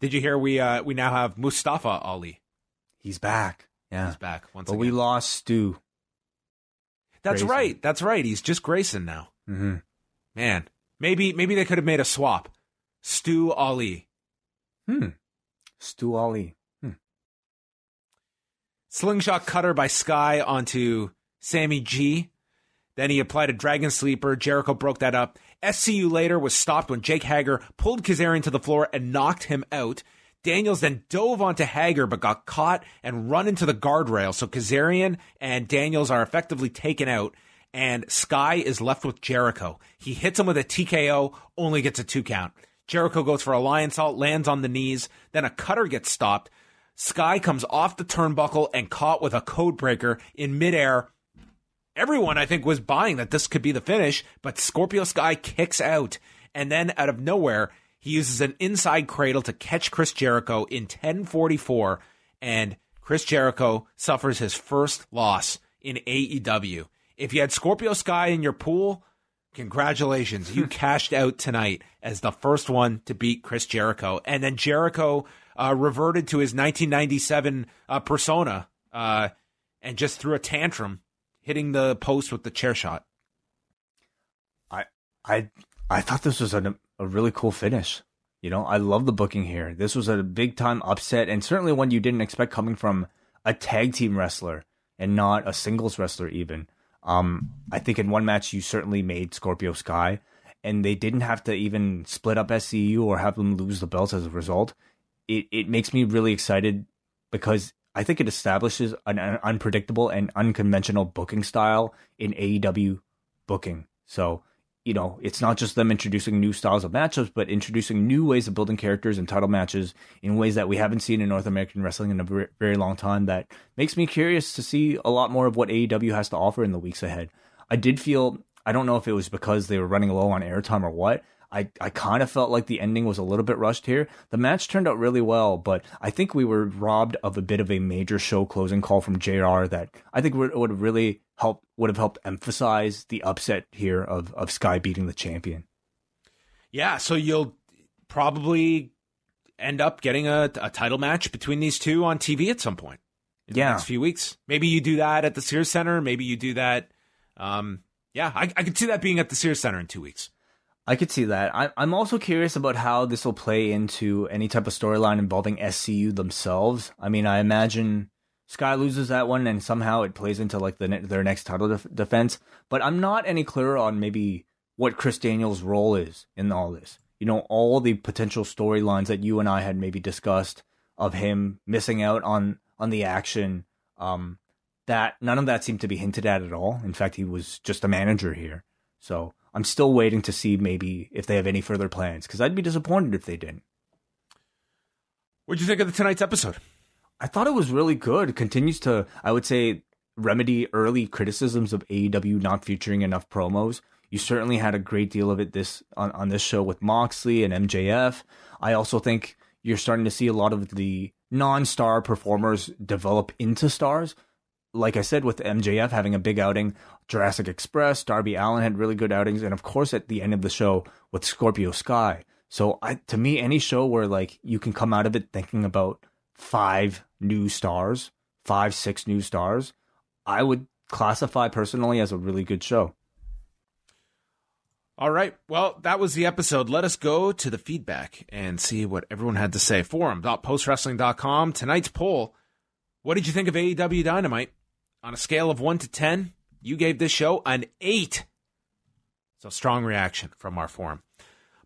Did you hear we now have Mustafa Ali? He's back. Yeah. He's back once again. But we lost Stu. That's Grayson. Right. That's right. He's just Grayson now. Mm-hmm. Man, maybe they could have made a swap. Stu Ali. Stu Ali. Slingshot cutter by Sky onto Sammy G. Then he applied a Dragon Sleeper. Jericho broke that up. SCU later was stopped when Jake Hager pulled Kazarian to the floor and knocked him out. Daniels then dove onto Hager but got caught and run into the guardrail. So Kazarian and Daniels are effectively taken out, and Sky is left with Jericho. He hits him with a TKO, only gets a 2 count. Jericho goes for a lion salt, lands on the knees, then a cutter gets stopped. Sky comes off the turnbuckle and caught with a code breaker in midair. Everyone, I think, was buying that this could be the finish, but Scorpio Sky kicks out, and then out of nowhere, he uses an inside cradle to catch Chris Jericho in 10:44, and Chris Jericho suffers his first loss in AEW. If you had Scorpio Sky in your pool, congratulations. You cashed out tonight as the first one to beat Chris Jericho. And then Jericho reverted to his 1997 persona and just threw a tantrum, hitting the post with the chair shot. I thought this was a really cool finish. You know, I love the booking here. This was a big time upset, and certainly one you didn't expect coming from a tag team wrestler and not a singles wrestler even. I think in one match you certainly made Scorpio Sky, and they didn't have to even split up SCU or have them lose the belts as a result. It makes me really excited because I think it establishes an unpredictable and unconventional booking style in AEW booking. So, you know, it's not just them introducing new styles of matchups, but introducing new ways of building characters and title matches in ways that we haven't seen in North American wrestling in a very long time. That makes me curious to see a lot more of what AEW has to offer in the weeks ahead. I did feel, I don't know if it was because they were running low on airtime or what, I kind of felt like the ending was a little bit rushed here. The match turned out really well, but I think we were robbed of a bit of a major show closing call from JR that I think would have helped emphasize the upset here of Sky beating the champion. Yeah, so you'll probably end up getting a title match between these two on TV at some point in the next few weeks. Maybe you do that at the Sears Center. Maybe you do that. I could see that being at the Sears Center in 2 weeks. I could see that. I'm also curious about how this will play into any type of storyline involving SCU themselves. I mean, I imagine Sky loses that one and somehow it plays into like their next title defense. But I'm not any clearer on maybe what Chris Daniels' role is in all this. You know, all the potential storylines that you and I had maybe discussed of him missing out on the action. That none of that seemed to be hinted at all. In fact, he was just a manager here. So I'm still waiting to see maybe if they have any further plans, because I'd be disappointed if they didn't. What'd you think of tonight's episode? I thought it was really good. It continues to, I would say, remedy early criticisms of AEW not featuring enough promos. You certainly had a great deal of it on this show with Moxley and MJF. I also think you're starting to see a lot of the non-star performers develop into stars. Like I said, with MJF having a big outing, Jurassic Express, Darby Allin had really good outings, and of course at the end of the show with Scorpio Sky. So to me, any show where like you can come out of it thinking about 5, 6 new stars, I would classify personally as a really good show. All right. Well, that was the episode. Let us go to the feedback and see what everyone had to say. Forum.postwrestling.com. Tonight's poll: what did you think of AEW Dynamite? On a scale of 1 to 10, you gave this show an 8. So strong reaction from our forum.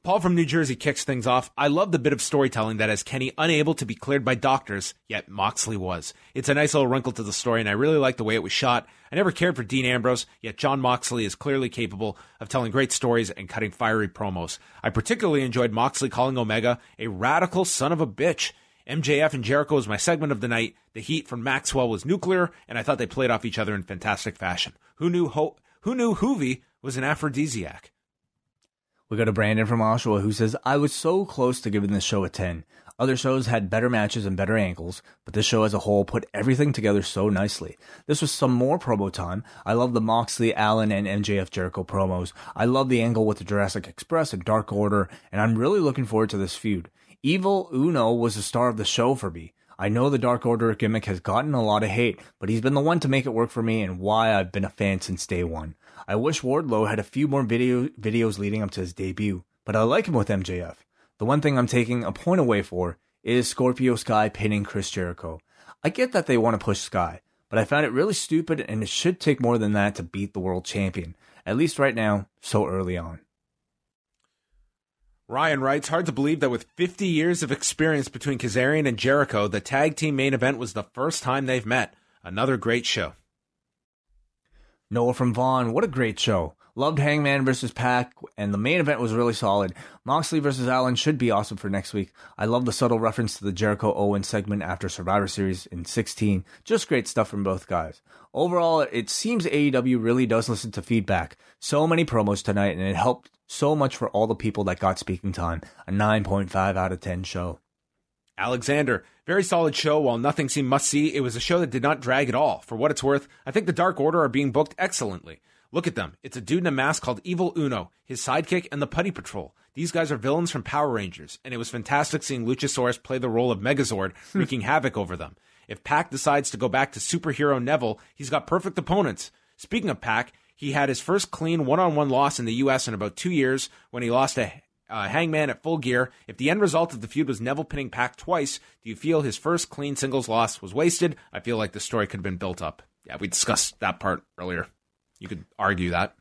Paul from New Jersey kicks things off. I love the bit of storytelling that has Kenny unable to be cleared by doctors, yet Moxley was. It's a nice little wrinkle to the story, and I really like the way it was shot. I never cared for Dean Ambrose, yet Jon Moxley is clearly capable of telling great stories and cutting fiery promos. I particularly enjoyed Moxley calling Omega a radical son of a bitch. MJF and Jericho was my segment of the night. The heat from Maxwell was nuclear, and I thought they played off each other in fantastic fashion. Who knew Hoovy was an aphrodisiac? We go to Brandon from Oshawa, who says, I was so close to giving this show a 10. Other shows had better matches and better angles, but this show as a whole put everything together so nicely. This was some more promo time. I love the Moxley, Allen, and MJF Jericho promos. I love the angle with the Jurassic Express and Dark Order, and I'm really looking forward to this feud. Evil Uno was the star of the show for me. I know the Dark Order gimmick has gotten a lot of hate, but he's been the one to make it work for me and why I've been a fan since day one. I wish Wardlow had a few more videos leading up to his debut, but I like him with MJF. The one thing I'm taking a point away for is Scorpio Sky pinning Chris Jericho. I get that they want to push Sky, but I found it really stupid and it should take more than that to beat the world champion, at least right now, so early on. Ryan writes, hard to believe that with 50 years of experience between Kazarian and Jericho, the tag team main event was the first time they've met. Another great show. Noah from Vaughn, what a great show. Loved Hangman versus Pac, and the main event was really solid. Moxley versus Allen should be awesome for next week. I love the subtle reference to the Jericho Owen segment after Survivor Series in 2016. Just great stuff from both guys. Overall, it seems AEW really does listen to feedback. So many promos tonight, and it helped so much for all the people that got speaking time. A 9.5 out of 10 show. Alexander, very solid show. While nothing seemed must-see, it was a show that did not drag at all. For what it's worth, I think the Dark Order are being booked excellently. Look at them. It's a dude in a mask called Evil Uno, his sidekick, and the Putty Patrol. These guys are villains from Power Rangers, and it was fantastic seeing Luchasaurus play the role of Megazord, wreaking havoc over them. If Pac decides to go back to superhero Neville, he's got perfect opponents. Speaking of Pac, he had his first clean one-on-one loss in the U.S. in about 2 years when he lost to Hangman at Full Gear. If the end result of the feud was Neville pinning Pac twice, do you feel his first clean singles loss was wasted? I feel like the story could have been built up. Yeah, we discussed that part earlier. You could argue that.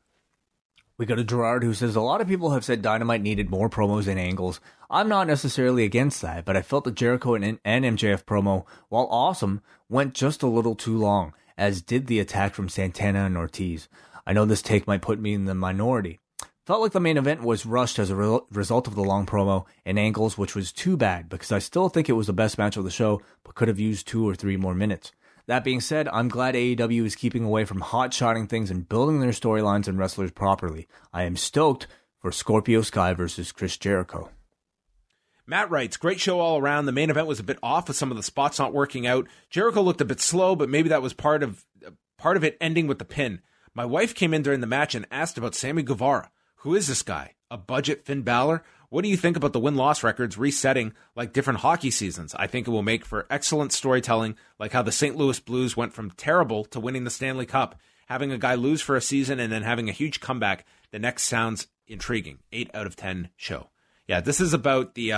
We go to Gerard, who says, a lot of people have said Dynamite needed more promos and angles. I'm not necessarily against that, but I felt the Jericho and MJF promo, while awesome, went just a little too long, as did the attack from Santana and Ortiz. I know this take might put me in the minority. Felt like the main event was rushed as a result of the long promo and angles, which was too bad, because I still think it was the best match of the show, but could have used 2 or 3 more minutes. That being said, I'm glad AEW is keeping away from hot-shotting things and building their storylines and wrestlers properly. I am stoked for Scorpio Sky versus Chris Jericho. Matt writes, great show all around. The main event was a bit off with some of the spots not working out. Jericho looked a bit slow, but maybe that was part of it ending with the pin. My wife came in during the match and asked about Sammy Guevara. Who is this guy? A budget Finn Balor? What do you think about the win-loss records resetting like different hockey seasons? I think it will make for excellent storytelling, like how the St. Louis Blues went from terrible to winning the Stanley Cup. Having a guy lose for a season and then having a huge comeback, the next sounds intriguing. 8 out of 10 show. Yeah, this is about the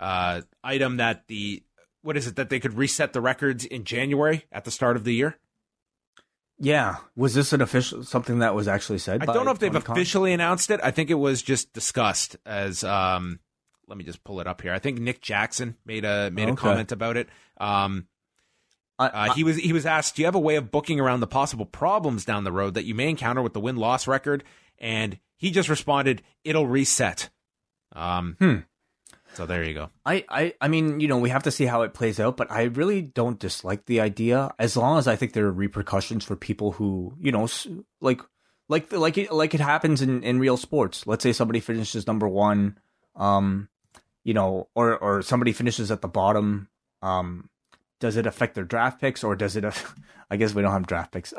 item that that they could reset the records in January at the start of the year? Yeah. Was this an official something that was actually said? I don't know if they've officially announced it. I think it was just discussed as let me just pull it up here. I think Nick Jackson made a comment about it. He was asked, do you have a way of booking around the possible problems down the road that you may encounter with the win-loss record? And he just responded, it'll reset. So there you go. I mean, you know, we have to see how it plays out, but I really don't dislike the idea as long as I think there are repercussions for people who, you know, like it happens in real sports. Let's say somebody finishes number one, you know, or somebody finishes at the bottom. Does it affect their draft picks or does it? I guess we don't have draft picks.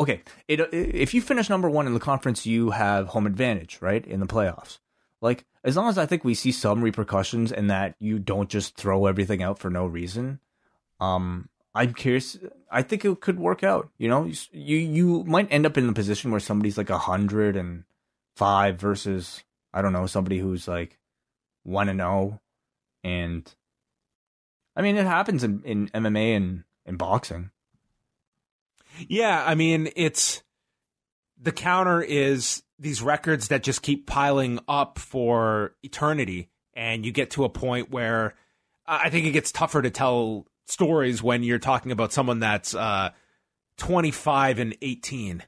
Okay, if you finish number one in the conference, you have home advantage, right, in the playoffs. Like, as long as I think we see some repercussions and that you don't just throw everything out for no reason, I'm curious. I think it could work out. You know, you might end up in the position where somebody's like 105 versus, I don't know, somebody who's like 1-0. And I mean, it happens in MMA and in boxing. Yeah, I mean, it's the counter is these records that just keep piling up for eternity, and you get to a point where I think it gets tougher to tell stories when you're talking about someone that's 25 and 18.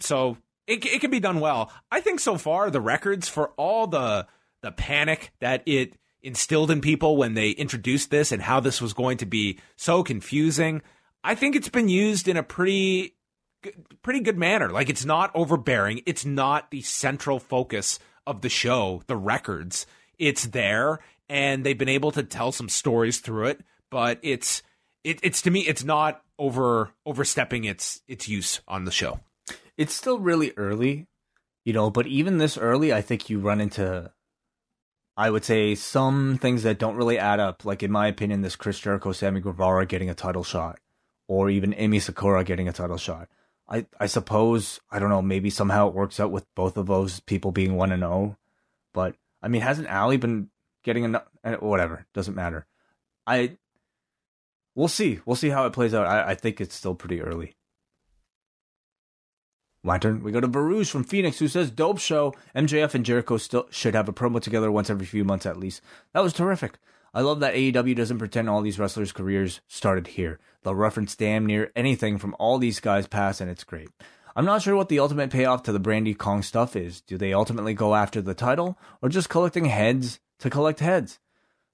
So it can be done well. I think so far the records, for all the panic that it instilled in people when they introduced this and how this was going to be so confusing, I think it's been used in a pretty good manner. Like, it's not overbearing. It's not the central focus of the show, the records. It's there, and they've been able to tell some stories through it, but it's to me, it's not overstepping its use on the show. It's still really early, but even this early, I think you run into, I would say, some things that don't really add up. Like, in my opinion, this Chris Jericho, Sammy Guevara getting a title shot, or even Amy Sakura getting a title shot. I suppose, I don't know, maybe somehow it works out with both of those people being 1-0. But, I mean, hasn't Allie been getting enough? Whatever, doesn't matter. We'll see. We'll see how it plays out. I think it's still pretty early. My turn. We go to Varouge from Phoenix, who says, dope show. MJF and Jericho still should have a promo together once every few months at least. That was terrific. I love that AEW doesn't pretend all these wrestlers' careers started here. They'll reference damn near anything from all these guys' past, and it's great. I'm not sure what the ultimate payoff to the Brandy Kong stuff is. Do they ultimately go after the title, or just collecting heads to collect heads?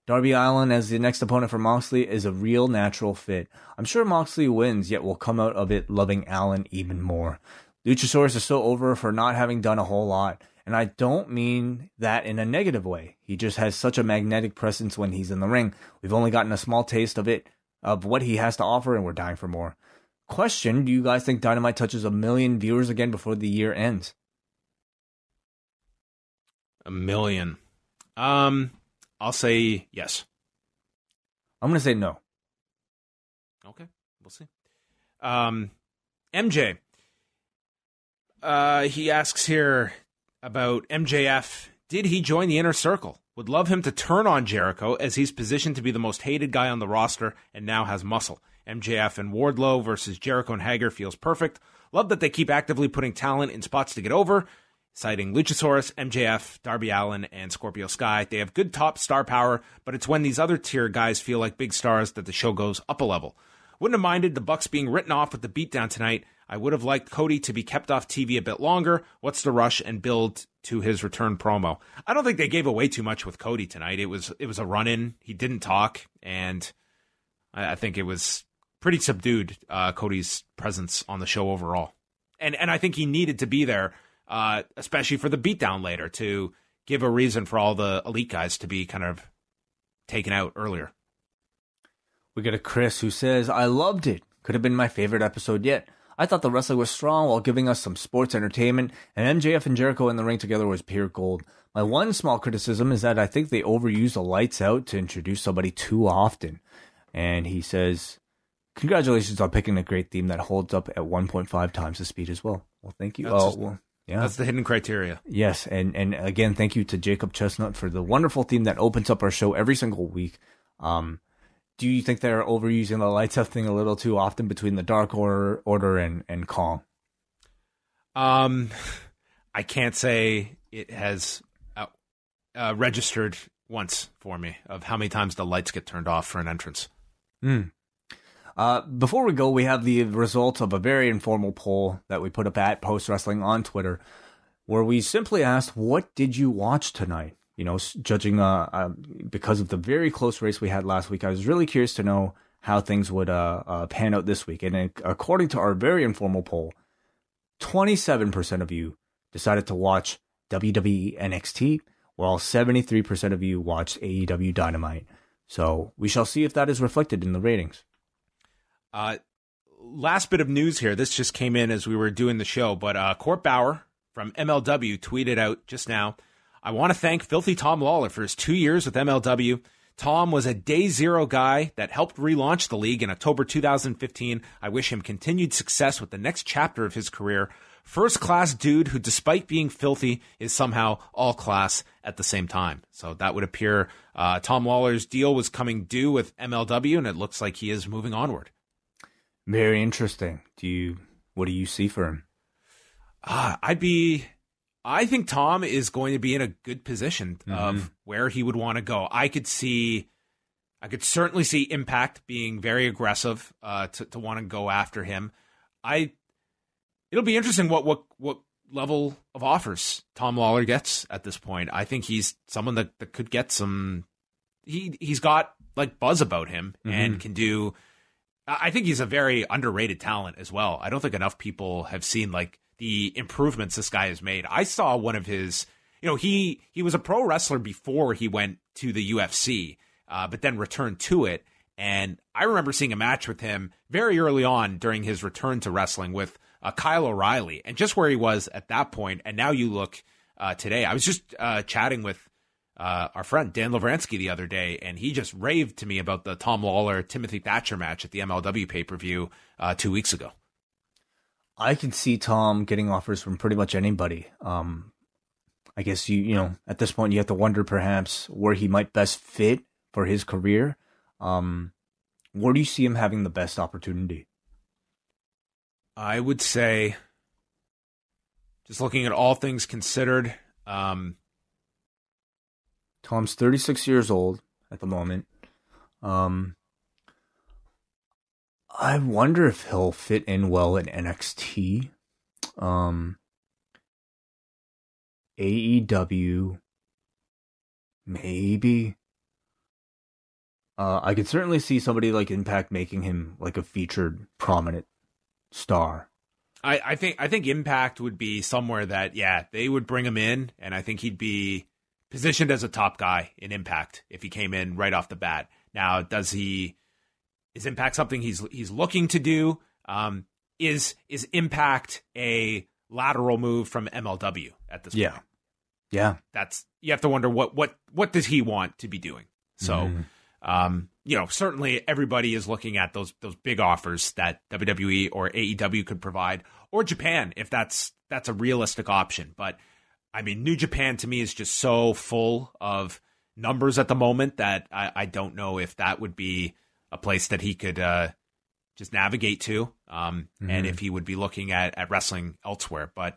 Darby Allin as the next opponent for Moxley is a real natural fit. I'm sure Moxley wins, yet will come out of it loving Allin even more. Luchasaurus is so over for not having done a whole lot, and I don't mean that in a negative way. He just has such a magnetic presence when he's in the ring. We've only gotten a small taste of it, of what he has to offer, and we're dying for more. Question, do you guys think Dynamite touches 1 million viewers again before the year ends? 1 million. I'll say yes. I'm going to say no. Okay, we'll see. MJ. He asks here about MJF. Did he join the inner circle? Would love him to turn on Jericho, as he's positioned to be the most hated guy on the roster and now has muscle. MJF and Wardlow versus Jericho and Hager feels perfect. Love that they keep actively putting talent in spots to get over, citing Luchasaurus, MJF, Darby Allin, and Scorpio Sky. They have good top star power, but it's when these other tier guys feel like big stars that the show goes up a level. Wouldn't have minded the Bucks being written off with the beatdown tonight. I would have liked Cody to be kept off TV a bit longer. What's the rush and build to his return promo? I don't think they gave away too much with Cody tonight. It was a run-in. He didn't talk, and I think it was pretty subdued, Cody's presence on the show overall. And I think he needed to be there, especially for the beatdown later, to give a reason for all the elite guys to be kind of taken out earlier. We got a Chris who says, I loved it. Could have been my favorite episode yet. I thought the wrestling was strong while giving us some sports entertainment, and MJF and Jericho in the ring together was pure gold. My one small criticism is that I think they overuse the lights out to introduce somebody too often. And he says, congratulations on picking a great theme that holds up at 1.5 times the speed as well. Well, thank you. Yeah. That's the hidden criteria. Yes, and again, thank you to Jacob Chestnut for the wonderful theme that opens up our show every single week. Do you think they're overusing the lights up thing a little too often between the Dark Order and Kong? I can't say it has registered once for me of how many times the lights get turned off for an entrance. Before we go, we have the results of a very informal poll that we put up at Post Wrestling on Twitter, where we simply asked, what did you watch tonight? Judging because of the very close race we had last week, I was really curious to know how things would pan out this week. And according to our very informal poll, 27% of you decided to watch WWE NXT, while 73% of you watched AEW Dynamite. So we shall see if that is reflected in the ratings. Last bit of news here. This just came in as we were doing the show, but Court Bauer from MLW tweeted out just now, I want to thank Filthy Tom Lawler for his 2 years with MLW. Tom was a day-zero guy that helped relaunch the league in October 2015. I wish him continued success with the next chapter of his career. First-class dude who, despite being filthy, is somehow all-class at the same time. So that would appear Tom Lawler's deal was coming due with MLW, and it looks like he is moving onward. Very interesting. What do you see for him? I think Tom is going to be in a good position of where he would want to go. I could certainly see Impact being very aggressive to want to go after him. It'll be interesting what level of offers Tom Lawler gets at this point. I think he's someone that could get some. He's got like buzz about him and can do. I think he's a very underrated talent as well. I don't think enough people have seen like the improvements this guy has made. I saw one of his. He was a pro wrestler before he went to the UFC. But then returned to it, and I remember seeing a match with him very early on during his return to wrestling with Kyle O'Reilly, and just where he was at that point, and now you look today. I was just chatting with our friend Dan Lovransky the other day, and he just raved to me about the Tom Lawler-Timothy Thatcher match at the MLW pay-per-view 2 weeks ago. I can see Tom getting offers from pretty much anybody. I guess, you know, at this point you have to wonder perhaps where he might best fit for his career. Where do you see him having the best opportunity? I would say, just looking at all things considered, Tom's 36 years old at the moment. I wonder if he'll fit in well in NXT, AEW, maybe. I could certainly see somebody like Impact making him like a featured, prominent star. I think Impact would be somewhere that, yeah, they would bring him in, and I think he'd be positioned as a top guy in Impact if he came in right off the bat. Now, is Impact something he's looking to do? Is Impact a lateral move from MLW at this point? Yeah. That's, you have to wonder what does he want to be doing. So. Certainly everybody is looking at those big offers that WWE or AEW could provide, or Japan, if that's a realistic option. But I mean, New Japan to me is just so full of numbers at the moment that I don't know if that would be a place that he could just navigate to, and if he would be looking at wrestling elsewhere. But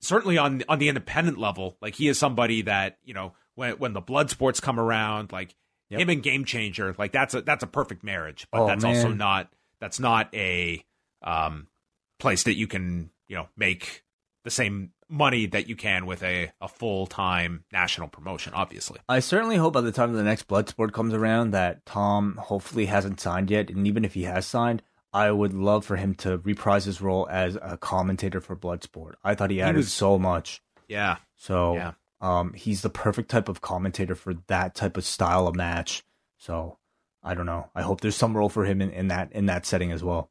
certainly on the independent level, like he is somebody that, you know, when the blood sports come around, like, yep. Him and Game Changer, like that's a perfect marriage, but that's not a place that you can, you know, make the same money that you can with a full-time national promotion, obviously. I certainly hope by the time the next Bloodsport comes around that Tom hopefully hasn't signed yet, and even if he has signed, I would love for him to reprise his role as a commentator for Bloodsport. I thought he added so much. Yeah. So... yeah. He's the perfect type of commentator for that type of style of match. So I don't know. I hope there's some role for him in that setting as well.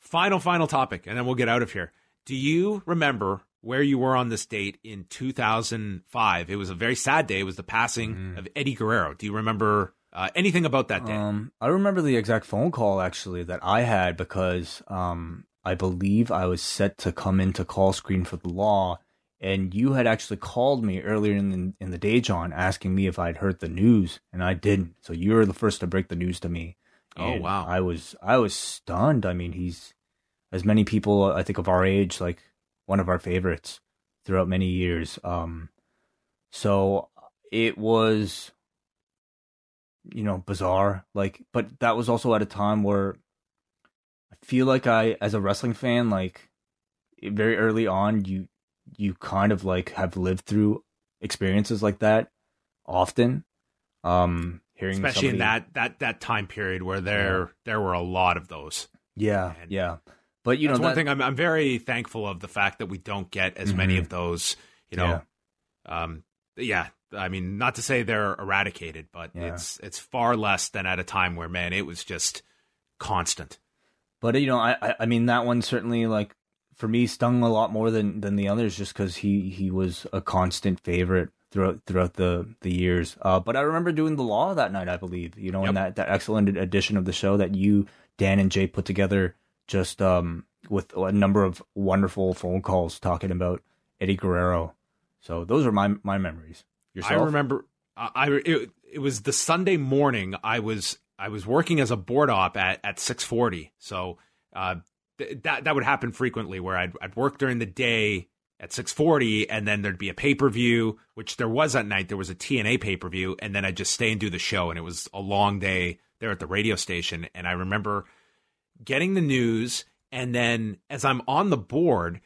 Final topic, and then we'll get out of here. Do you remember where you were on this date in 2005? It was a very sad day. It was the passing of Eddie Guerrero. Do you remember anything about that day? I remember the exact phone call actually that I had because I believe I was set to come into call screen for the Law. And you had actually called me earlier in the day, John, asking me if I'd heard the news, and I didn't. So you were the first to break the news to me. And wow! I was stunned. I mean, he's, as many people I think of our age, like one of our favorites throughout many years. So it was, you know, bizarre. Like, but that was also at a time where I feel like I, as a wrestling fan, like very early on, you kind of like have lived through experiences like that often. Hearing especially somebody, in that time period where there were a lot of those. Yeah. And yeah. But you know, that's one thing I'm very thankful of, the fact that we don't get as many of those, you know, yeah. I mean, not to say they're eradicated, but it's far less than at a time where, man, it was just constant. But you know, I mean, that one certainly, like, for me, stung a lot more than the others, just because he was a constant favorite throughout the years. But I remember doing the Law that night, I believe, you know, and that excellent edition of the show that you, Dan, and Jay put together, just with a number of wonderful phone calls talking about Eddie Guerrero. So those are my memories. Yourself? I remember. It was the Sunday morning. I was working as a board op at 6:40. So. that would happen frequently where I'd work during the day at 6:40 and then there'd be a pay-per-view, which there was at night. There was a TNA pay-per-view, and then I'd just stay and do the show. And it was a long day there at the radio station. And I remember getting the news, and then as I'm on the board,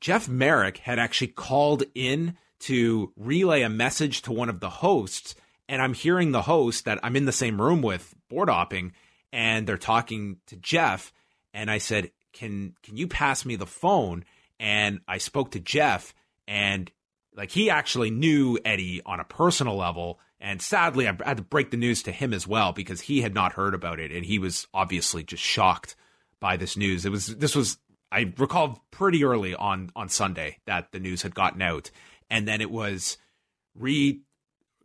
Jeff Merrick had actually called in to relay a message to one of the hosts, and I'm hearing the host that I'm in the same room with board hopping, and they're talking to Jeff, and I said, can you pass me the phone? And I spoke to Jeff, and like he actually knew Eddie on a personal level, and sadly I had to break the news to him as well because he had not heard about it, and he was obviously just shocked by this news. This was I recall pretty early on Sunday that the news had gotten out, and then it was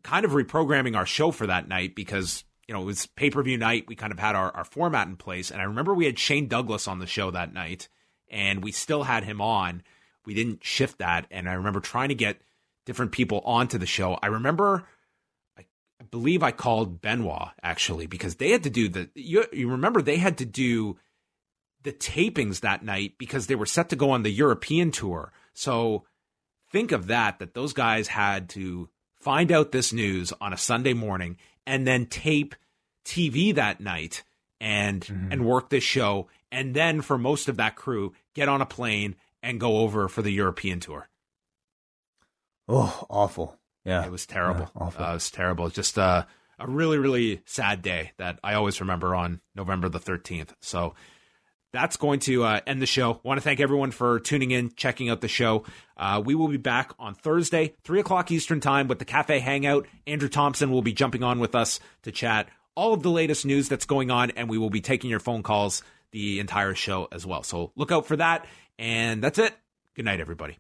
kind of reprogramming our show for that night because, you know, it was pay-per-view night. We kind of had our format in place, and I remember we had Shane Douglas on the show that night, and we still had him on. We didn't shift that, and I remember trying to get different people onto the show. I remember, I believe I called Benoit, actually, because they had to do you remember they had to do the tapings that night because they were set to go on the European tour. So think of that those guys had to find out this news on a Sunday morning and then tape TV that night and work this show. And then for most of that crew, get on a plane and go over for the European tour. Oh, awful. Yeah. It was terrible. Yeah, awful. It was terrible. Just a really, really sad day that I always remember on November the 13th. So that's going to end the show. I want to thank everyone for tuning in, checking out the show. We will be back on Thursday, 3 o'clock Eastern time with the Cafe Hangout. Andrew Thompson will be jumping on with us to chat all of the latest news that's going on, and we will be taking your phone calls the entire show as well. So look out for that. And that's it. Good night, everybody.